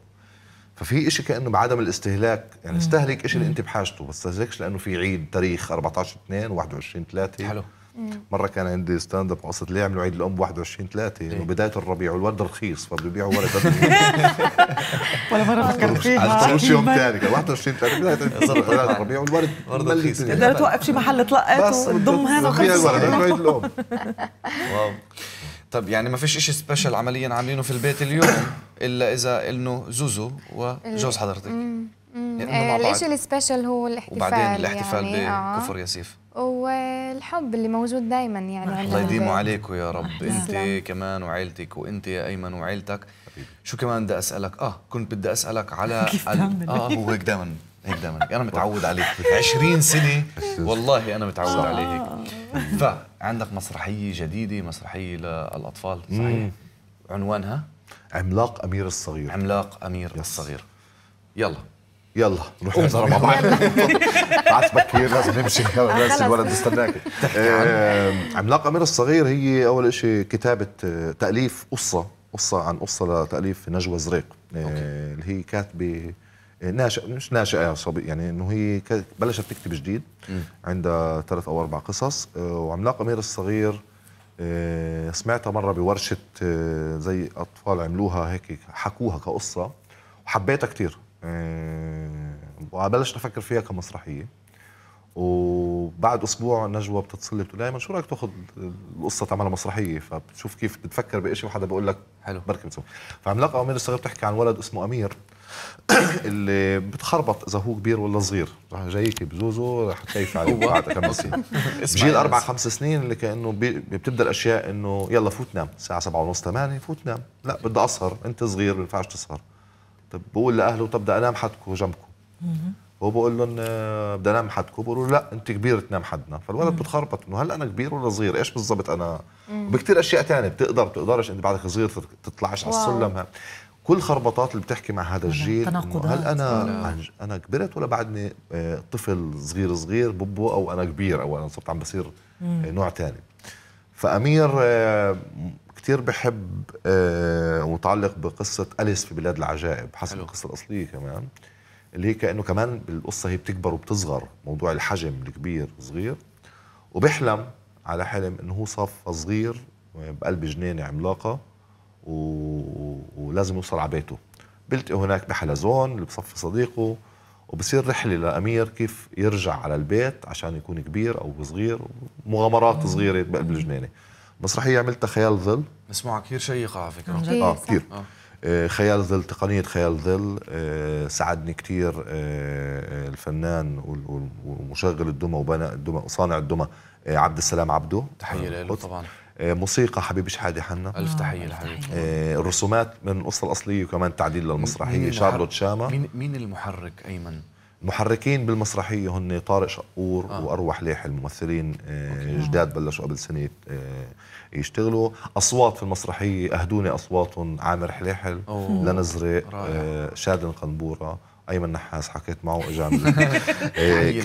ففي شيء كانه بعدم الاستهلاك، يعني استهلك شيء اللي انت بحاجته، بس تستهلكش لانه في عيد تاريخ 14/2 و 21/3. حلو. مره كان عندي ستاند اب قصه ليه عملوا عيد الام 21/3 انه بدايه الربيع والورد رخيص فبده يبيعوا ورد. ولا مره فكرت فيها، عرفتوش يوم ثاني كان 21/3 بدايه الربيع والورد رخيص، قدرت توقف شي محل تلقط وتضم هذا وخلص عيد الام. واو. طب يعني ما فيش شيء سبيشال عمليا عاملينه في البيت اليوم الا اذا انه زوزو وجوز حضرتك. يعني الشيء السبيشال هو الاحتفال، وبعدين الاحتفال يعني بكفر ياسيف والحب اللي موجود دائما. يعني الله يديمه عليكم يا رب، انت كمان وعائلتك، وانت يا ايمن وعائلتك. شو كمان بدي اسالك، كنت بدي اسالك على هو هيك دائما، هيك دائما انا متعود عليك 20 سنه والله انا متعود عليه هيك. فعندك مسرحيه جديده، مسرحيه للاطفال صحيح، عنوانها عملاق أمير الصغير. عملاق أمير الصغير. يلا نروح نزرع مع بعض. بعد بكير لازم نمشي، بس الولد بيستناك. عملاق أمير الصغير هي أول شيء كتابة، تأليف قصة لتأليف نجوى زريق، اللي هي كاتبة مش ناشئة صبي، يعني إنه هي بلشت تكتب جديد، عندها 3 أو 4 قصص. وعملاق أمير الصغير سمعتها مرة بورشة، زي أطفال عملوها هيك، حكوها كقصة وحبيتها كتير، وبلشت أفكر فيها كمسرحية. وبعد أسبوع نجوى بتتصل لي بتقول لي أيمن شو رأيك تاخذ القصة تعملها مسرحية، فبتشوف كيف بتفكر بشيء وحدا بيقول لك حلو بركي بتسوي. فعملاق أمير الصغير بتحكي عن ولد اسمه أمير اللي بتخربط إذا هو كبير ولا صغير، راح جايك بزوزو راح تكيف عليه بعد كم سنة. بجيل 4 5 سنين اللي كأنه بتبدأ الأشياء إنه يلا فوت نام الساعة 7:30 8، فوت نام، لا بدي أسهر، أنت صغير ما ينفعش تسهر. طب بقول لأهله طب بدي أنام حدكم جنبكم، هو بقول لهم بدي انام حدكم، بقولوا لا انت كبير تنام حدنا. فالولد بتخربط انه هل انا كبير ولا صغير؟ ايش بالضبط انا؟ وبكثير اشياء ثانيه بتقدرش انت بعدك صغير تطلعش على السلم. كل خربطات اللي بتحكي مع هذا الجيل، هل انا كبرت ولا بعدني طفل صغير ببو، او انا كبير او انا صرت عم بصير نوع ثاني. فامير كثير بحب متعلق بقصه أليس في بلاد العجائب حسب القصه الاصليه كمان، اللي هي كأنه كمان بالقصة هي بتكبر وبتصغر، موضوع الحجم الكبير صغير، وبيحلم على حلم انه هو صف صغير بقلب جنينة عملاقة ولازم يوصل على بيته. بلتقي هناك بحلزون اللي بصفي صديقه، وبصير رحلة لأمير كيف يرجع على البيت عشان يكون كبير أو صغير، مغامرات صغيرة بقلب الجنينة. مسرحية عملتها خيال ظل، مسموعة كثير شيقة على فكرة. كثير. خيال ظل، تقنية خيال ظل ساعدني كتير الفنان ومشغل الدمى وبناء الدمى وصانع الدمى عبد السلام عبده، تحية له طبعا. موسيقى حبيب شحادة حنا، ألف تحية لحبيبي. الرسومات من القصة الأصلية وكمان تعديل للمسرحية شارلوت شامة. مين المحرك أيمن؟ المحركين بالمسرحية هن طارق شقور وأروى حليحل، الممثلين جداد بلشوا قبل سنة يشتغلوا. أصوات في المسرحية أهدوني أصواتهم عامر حليحل، لنا زريق، شادن قنبورة، أيمن نحاس حكيت معه وإجا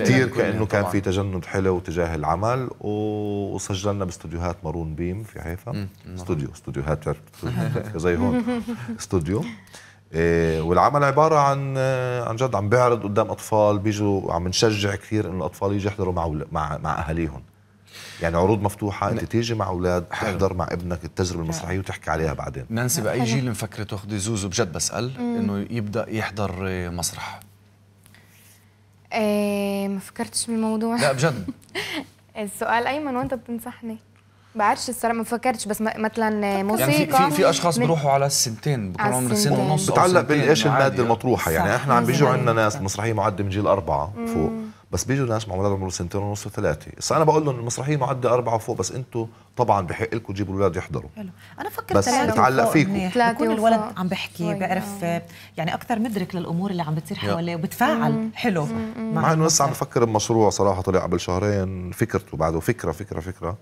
كثير كأنه كان في تجند حلو تجاه العمل. وسجلنا باستوديوهات مارون بيم في حيفا، استوديوهات زي هون استوديو. والعمل عبارة عن جد عم بيعرض قدام أطفال، بيجوا عم نشجع كثير إنه الأطفال يجي يحضروا مع أهاليهم، يعني عروض مفتوحة، أنت تيجي مع أولاد تحضر مع ابنك التجربة المسرحية وتحكي عليها بعدين. نانسي بأي جيل مفكرة تاخذي زوزو بجد بسأل إنه يبدأ يحضر مسرح؟ ما فكرتش بالموضوع. لا بجد. السؤال أيمن وأنت بتنصحني. بعرفش الصراحه، ما فكرتش، بس مثلا موسيقى يعني في اشخاص بيروحوا على السنتين، بكون عمر سنه ونص، بتعلق بالايش الماده المطروحه. يعني احنا عم بيجوا عندنا ناس مسرحيه معدة من جيل 4 وفوق، بس بيجوا ناس مع اولاد عمره سنتين ونص وثلاثه، هسا انا بقول لهم المسرحيه معدة 4 وفوق، بس انتم طبعا بحق لكم تجيبوا الاولاد يحضروا. حلو، انا فكرت بس بتعلق فيكم، بكون الولد عم بحكي بيعرف يعني اكثر مدرك للامور اللي عم بتصير حواليه وبتفاعل. حلو، مع انه لسه عم بفكر بمشروع صراحه طلع قبل شهرين، فكرته بعده فكره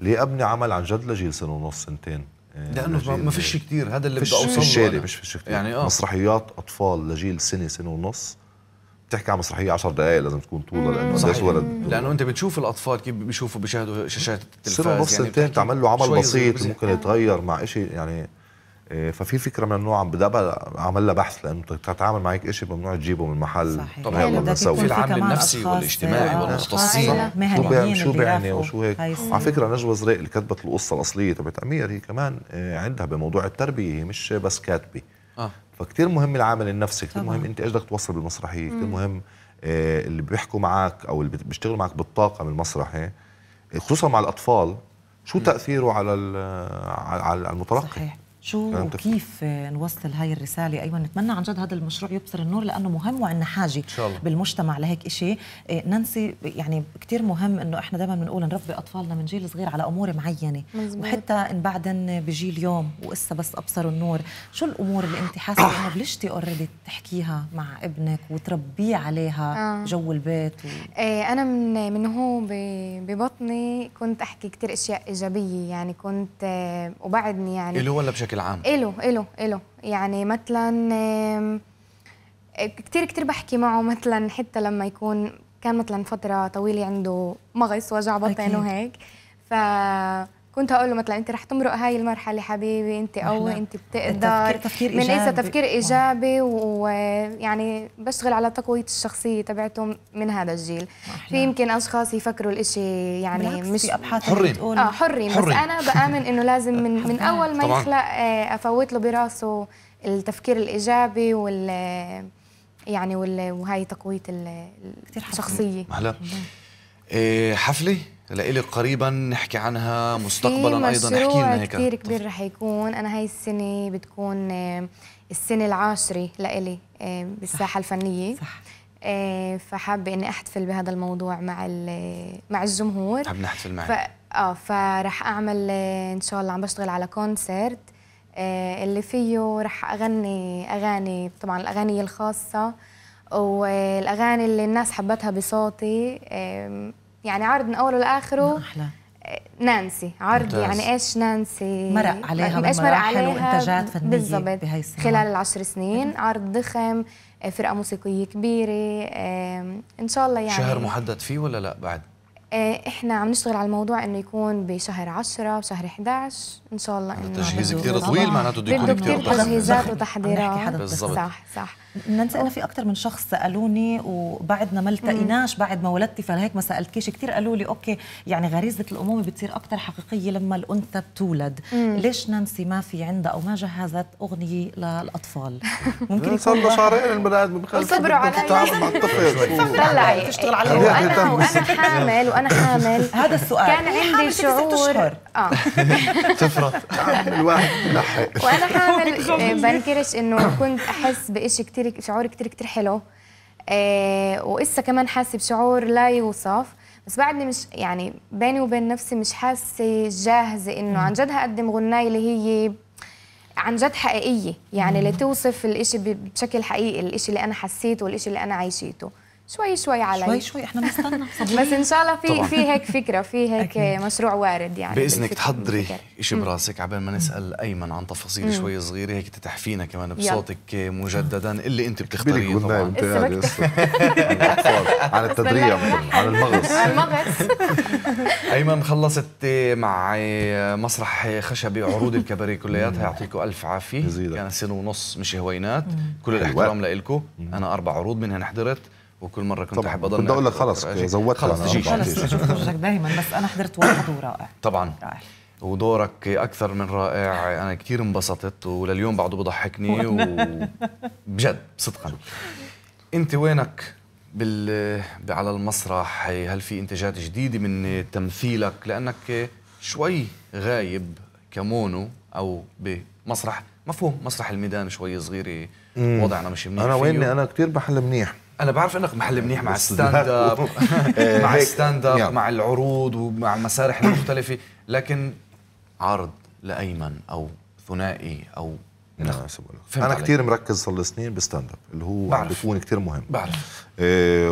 ليه ابني عمل عن جد لجيل سنه ونص سنتين، لانه ما فيش كثير، هذا اللي بدي اوصله له. مش فيش كثير يعني مسرحيات اطفال لجيل سنه ونص، بتحكي عن مسرحيه 10 دقائق لازم تكون طولها لانه قديش ولد، لانه انت بتشوف الاطفال كيف بيشوفوا بيشاهدوا شاشات التلفاز، يعني نص سنتين تعمل له عمل بسيط ممكن يتغير مع شيء يعني. ففي فكره من النوع عم بدي اعمل لها بحث، لانه تتعامل معك شيء ممنوع تجيبه من محل. طبعا بدنا نسوي في العامل النفسي والاجتماعي والمختصين مهنيين شو بيعني وشو هيك. على فكره نجوى زريق اللي كتبت القصه الاصليه تبعت امير هي كمان عندها بموضوع التربيه، هي مش بس كاتبه. فكتير مهم العامل النفسي، كتير مهم انت ايش بدك توصل بالمسرحيه، كتير مهم اللي بيحكوا معك او اللي بيشتغلوا معك بالطاقم المسرحي خصوصا مع الاطفال، شو تاثيره على المتلقي. صحيح، شو كيف نوصل هاي الرساله. ايمن نتمنى عن جد هذا المشروع يبصر النور لانه مهم، وعندنا حاجه بالمجتمع لهيك شيء. نانسي يعني كثير مهم انه احنا دائما بنقول نربي اطفالنا من جيل صغير على امور معينه، وحتى ان بعدن بجي اليوم وقصة بس ابصروا النور. شو الامور اللي انت حاسه انه بلشتي اوريدي تحكيها مع ابنك وتربيه عليها جو البيت انا من هو ببطني كنت احكي كثير اشياء ايجابيه، يعني كنت وبعدني يعني اللي هو ولا بشكل العام إله يعني مثلا كتير بحكي معه، مثلا حتى لما يكون كان مثلا فترة طويلة عنده مغص وجع بطن وهيك، فكنت أقول له مثلا أنت رح تمرق هاي المرحلة حبيبي، أنت قوي، أنت بتقدر، من إذا تفكير إيجابي، ويعني بشتغل على تقوية الشخصية تبعته من هذا الجيل. في يمكن أشخاص يفكروا الإشي يعني مش حرين بس أنا بآمن إنه لازم من أول ما يخلق أفوت له براسه التفكير الإيجابي يعني وهي تقوية الشخصية. هلا حفلة لإلي قريبا نحكي عنها مستقبلا ايضا، احكي لنا هيك. كثير كبير رح يكون، انا هاي السنه بتكون السنه ال10 لإلي بالساحه الفنيه، فحابه اني احتفل بهذا الموضوع مع الجمهور. حابه نحتفل معك. فرح اعمل ان شاء الله، عم بشتغل على كونسرت اللي فيه رح اغني اغاني، طبعا الاغاني الخاصه والاغاني اللي الناس حبتها بصوتي، يعني عرض من اوله لاخره. احلى نانسي عرض ممتاز. يعني ايش نانسي مرق عليها، ايش مرق عليها وانتاجات فنيه بالضبط خلال ال10 سنين. عرض ضخم، فرقه موسيقيه كبيره ان شاء الله. يعني شهر محدد فيه ولا لا بعد؟ احنا عم نشتغل على الموضوع انه يكون بشهر 10 وشهر 11 ان شاء الله. انه تجهيز كثير طويل، معناته بده يكون كثير تجهيزات وتحضيرات. بالضبط، صح ننسى. انا في اكثر من شخص سالوني وبعدنا ما التقيناش بعد ما ولدتي، فلهيك ما سالتكيش كثير. قالوا لي اوكي يعني غريزه الامومه بتصير اكثر حقيقيه لما الانثى بتولد، ليش نانسي ما في عندها او ما جهزت اغنيه للاطفال؟ ممكن يكون لها شهرين البنات بصبروا على الطفل، طلعي تشتغل على وانا حامل. هذا السؤال كان عندي شعور تفرط الواحد بلحق وانا حامل، بنكرش انه كنت احس بشيء كثير، شعور كثير حلو، وإسا كمان حاسه بشعور لا يوصف، بس بعدني مش يعني بيني وبين نفسي مش حاسه جاهزه انه عن جد هقدم غنايه اللي هي عن جد حقيقيه، يعني اللي توصف الإشي بشكل حقيقي، الإشي اللي انا حسيته والإشي اللي انا عايشيته. شوي علي، شوي احنا بنستنى بس ان شاء الله في هيك فكره، في هيك مشروع وارد يعني باذنك. تحضري شيء براسك عبال ما نسال ايمن عن تفاصيل شوي صغيره هيك تتحفينا كمان بصوتك مجددا اللي انت بتختاريه طبعا. على التدريب على المغص. ايمن خلصت مع مسرح خشبي عروض الكباريه كلياتها، يعطيكم الف عافيه، كان 1.5 سنة مش هواينات. كل الاحترام لكم، انا 4 عروض منها حضرت، وكل مره كنت احب اضل. كنت اقول لك خلص زودت، خلص بشوف وجهك دائما، بس انا حضرت وحده رائع طبعا، ودورك اكثر من رائع، انا كثير انبسطت ولليوم بعده بضحكني وبجد صدقا. انت وينك على المسرح؟ هل في انتاجات جديده من تمثيلك؟ لانك شوي غايب كمونو او بمسرح مفهوم مسرح الميدان شوي صغيره، وضعنا مش منيح. انا ويني؟ انا كثير محل منيح انا بعرف انك محل منيح مع الستاند اب مع الستاند اب مع العروض ومع المسارح المختلفه، لكن عرض لايمن او ثنائي او انا كثير مركز صار لي سنين بستاند اب اللي هو عم بيكون كثير مهم. بعرف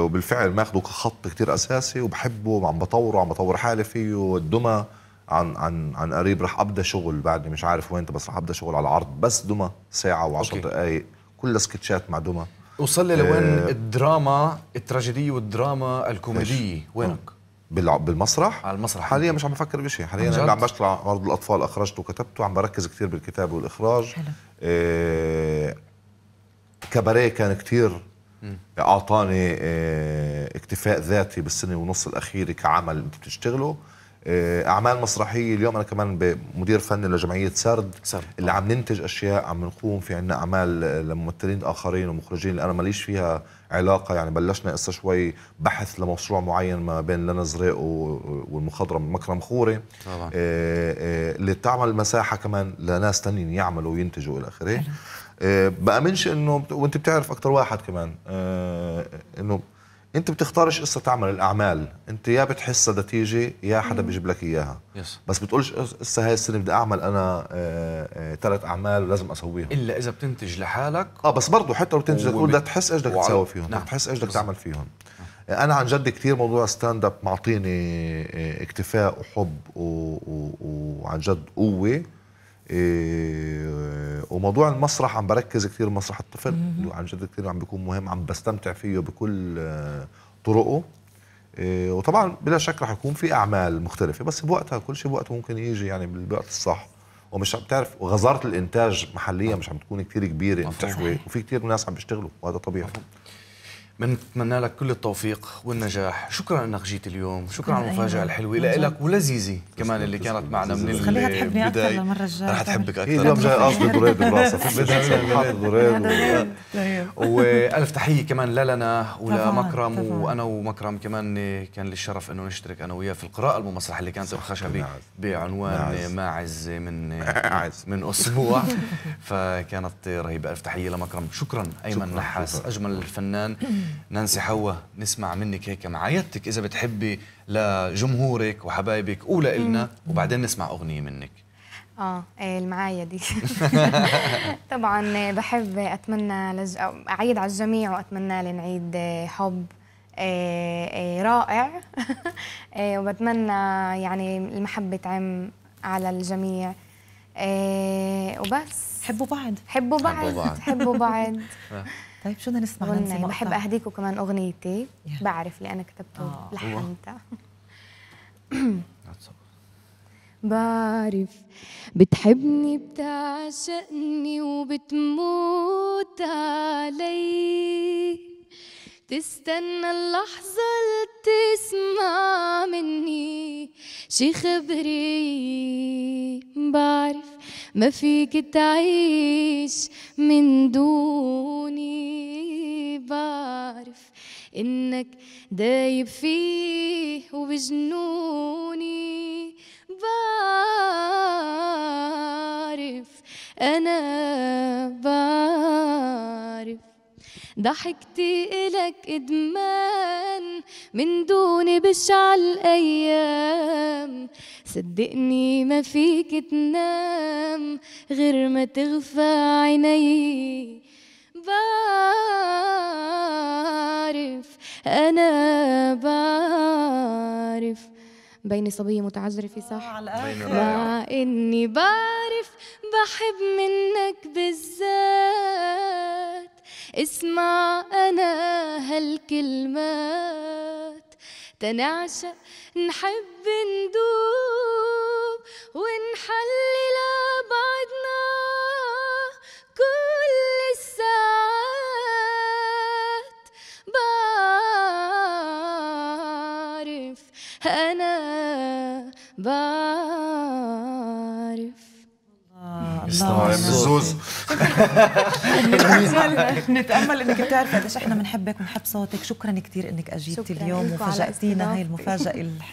وبالفعل ماخذه كخط كثير اساسي وبحبه وعم بطوره، عم بطور حالي فيه والدمى عن عن عن قريب رح ابدا شغل، بعدني مش عارف وين بس رح ابدا شغل على العرض، بس دمى ساعه و10 دقائق كلها سكتشات مع دمى. وصل لي لوين الدراما التراجيديه والدراما الكوميديه وينك؟ بالمسرح؟ على المسرح حاليا مش عم بفكر بشيء، حاليا عم بشتغل عرض الاطفال اخرجته وكتبته، عم بركز كثير بالكتابه والاخراج. حلو. كباريه كان كثير اعطاني اكتفاء ذاتي بالسنه ونص الاخيره كعمل انت بتشتغله. اعمال مسرحيه اليوم انا كمان مدير فني لجمعيه سرد اللي عم ننتج اشياء، عم نقوم في عندنا اعمال لممثلين اخرين ومخرجين اللي انا ماليش فيها علاقه، يعني بلشنا قصه شوي بحث لمشروع معين ما بين لنا زريق والمخضرم من مكرم خوري طبعا اللي بتعمل مساحه كمان لناس ثانيين يعملوا وينتجوا الى اخره. بامنش انه وانت بتعرف اكثر واحد كمان انه انت بتختارش قصه تعمل الاعمال، انت يا بتحسها نتيجه يا حدا بيجيب لك اياها. بس بتقولش قصه هاي السنه بدي اعمل انا 3 اعمال ولازم اسويها الا اذا بتنتج لحالك. بس برضه حتى لو بتنتج بدك تحس ايش بدك تساوي فيهم، بدك تحس ايش بدك تعمل فيهم. انا عن جد كثير موضوع ستاند اب معطيني اكتفاء وحب وعن جد قوه، وموضوع المسرح عم بركز كثير، مسرح الطفل عن جد كثير عم بيكون مهم، عم بستمتع فيه بكل طرقه. وطبعا بلا شك رح يكون في اعمال مختلفه بس بوقتها، كل شيء بوقته ممكن يجي يعني بالوقت الصح، ومش بتعرف وغزاره الانتاج محليا مش عم تكون كثير كبيره بتحوي، وفي كثير ناس عم بيشتغلوا وهذا طبيعي. بنتمنى لك كل التوفيق والنجاح، شكرا انك جيت اليوم، شكرا على المفاجأة الحلوة لك ولذيذة كمان اللي كانت معنا من البداية. خليها تحبني أكثر المرة الجاية، رح تحبك أكثر. هي اليوم جاي قاصدة دريد براسها في البداية. وألف تحية كمان لنا ولمكرم، وأنا ومكرم كمان كان لي الشرف إنه نشترك أنا وياه في القراءة المسرحية اللي كانت بالخشبي بعنوان ماعز من أسبوع، فكانت رهيبة. ألف تحية لمكرم، شكرا أيمن نحاس أجمل الفنان. نانسي حوّا، نسمع منك هيك معايدتك إذا بتحبي لجمهورك وحبايبك ولإلنا، وبعدين نسمع أغنية منك. المعاية دي طبعا بحب أتمنى أعيد على الجميع وأتمنى لنعيد حب رائع وبتمنى يعني المحبة تعم على الجميع وبس. حبوا بعض طيب شو بدنا نسمع؟ بحب اهديكم كمان اغنيتي بعرف لأنا كتبتها لحنتها. بعرف بتحبني بتعشقني وبتموت علي، تستنى اللحظة لتسمع مني شي خبري. بعرف ما فيك تعيش من دوني، بعرف إنك دايب فيه وبجنوني. بعرف أنا بعرف ضحكتي إلك إدمان من دوني بشعل أيام، صدقني ما فيك تنام غير ما تغفى عيني. بعرف أنا بعرف بيني صبية متعجرفة صح، مع إني بعرف بحب منك بالذات، اسمع أنا هالكلمات، تنعشق نحب ندوب ونحلل بعضنا كل الساعات. بعرف أنا بعرف الله الزوز. نتأمل انك بتعرفي قديش احنا بنحبك ونحب صوتك، شكرا كثير انك اجيتي اليوم وفاجأتينا هاي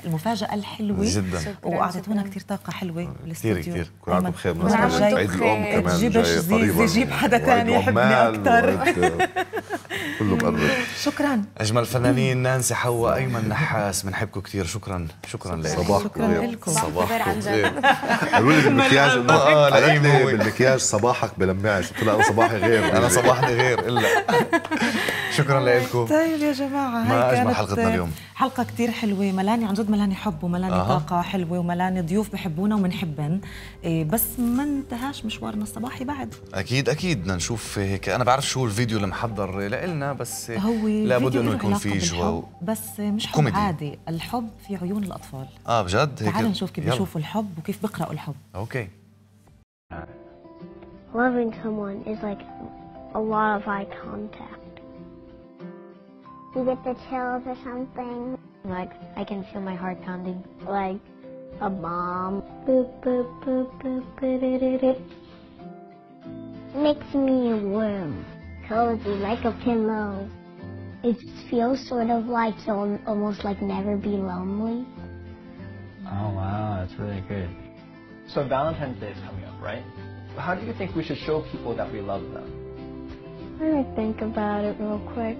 المفاجأة الحلوة جدا، واعطيتونا كثير طاقة حلوة بالاستوديو. كثير كل عام بخير، عيد الام كمان جاي، تجيب حدا ثاني يحبني اكثر كله مقرب. شكرا. اجمل فنانين نانسي حوّا ايمن نحاس، بنحبكم كثير. شكرا شكرا لكم. صباحكم خير. صباحكم خير. قالوا لي بالمكياج انه بالمكياج صباحك بلمعش، قلت لها انا صباحي غير، انا صباحني غير الا. شكرا لكم. طيب يا جماعه، ما اجمل حلقتنا اليوم، حلقه كثير حلوه، ملاني عن جد، ملاني حب وملاني طاقه حلوه وملاني ضيوف بحبونا وبنحبن، بس ما انتهاش مشوارنا الصباحي بعد. اكيد اكيد بدنا نشوف هيك. انا بعرف شو الفيديو اللي محضر لنا، بس هو لابد انه يكون في جو، بس مش حب عادي، الحب في عيون الاطفال. بجد هيك، تعالوا نشوف كيف بيشوفوا الحب وكيف بيقراوا الحب. اوكي. Loving someone is like a lot of eye contact. You get the chills or something. Like I can feel my heart pounding. Like a mom. Makes me warm, cozy like a pillow. It feels sort of like you'll almost like never be lonely. Oh wow, that's really good. So Valentine's Day is coming up, right? How do you think we should show people that we love them? Let me think about it real quick.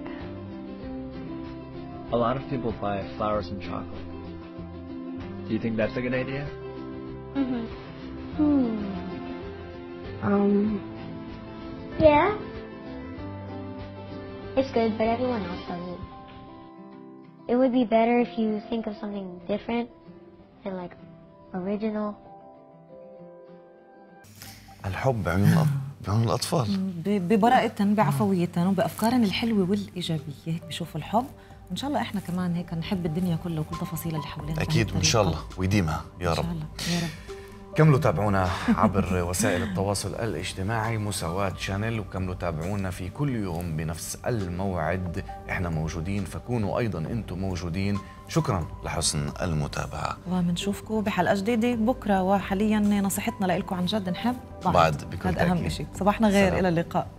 A lot of people buy flowers and chocolate. Do you think that's a good idea? Yeah. It's good, but everyone else does it. It would be better if you think of something different and like original. الحب عيون الأطفال. ببراءة، بعفوية، وبأفكار الحلوة والإيجابية، هيك بشوفوا الحب. وإن شاء الله إحنا كمان هيك نحب الدنيا كلها وكل تفاصيلها اللي حوالينا. أكيد، وإن شاء الله ويديمها يا رب. إن شاء الله يا رب. كملوا تابعونا عبر وسائل التواصل الاجتماعي مساواة شانل، وكملوا تابعونا في كل يوم بنفس الموعد، احنا موجودين فكونوا ايضا انتم موجودين. شكرا لحسن المتابعة، ومنشوفكم بحلقة جديدة بكرة. وحاليا نصيحتنا لكم عن جد نحب بعض، هذا اهم شيء. صباحنا غير، الى اللقاء.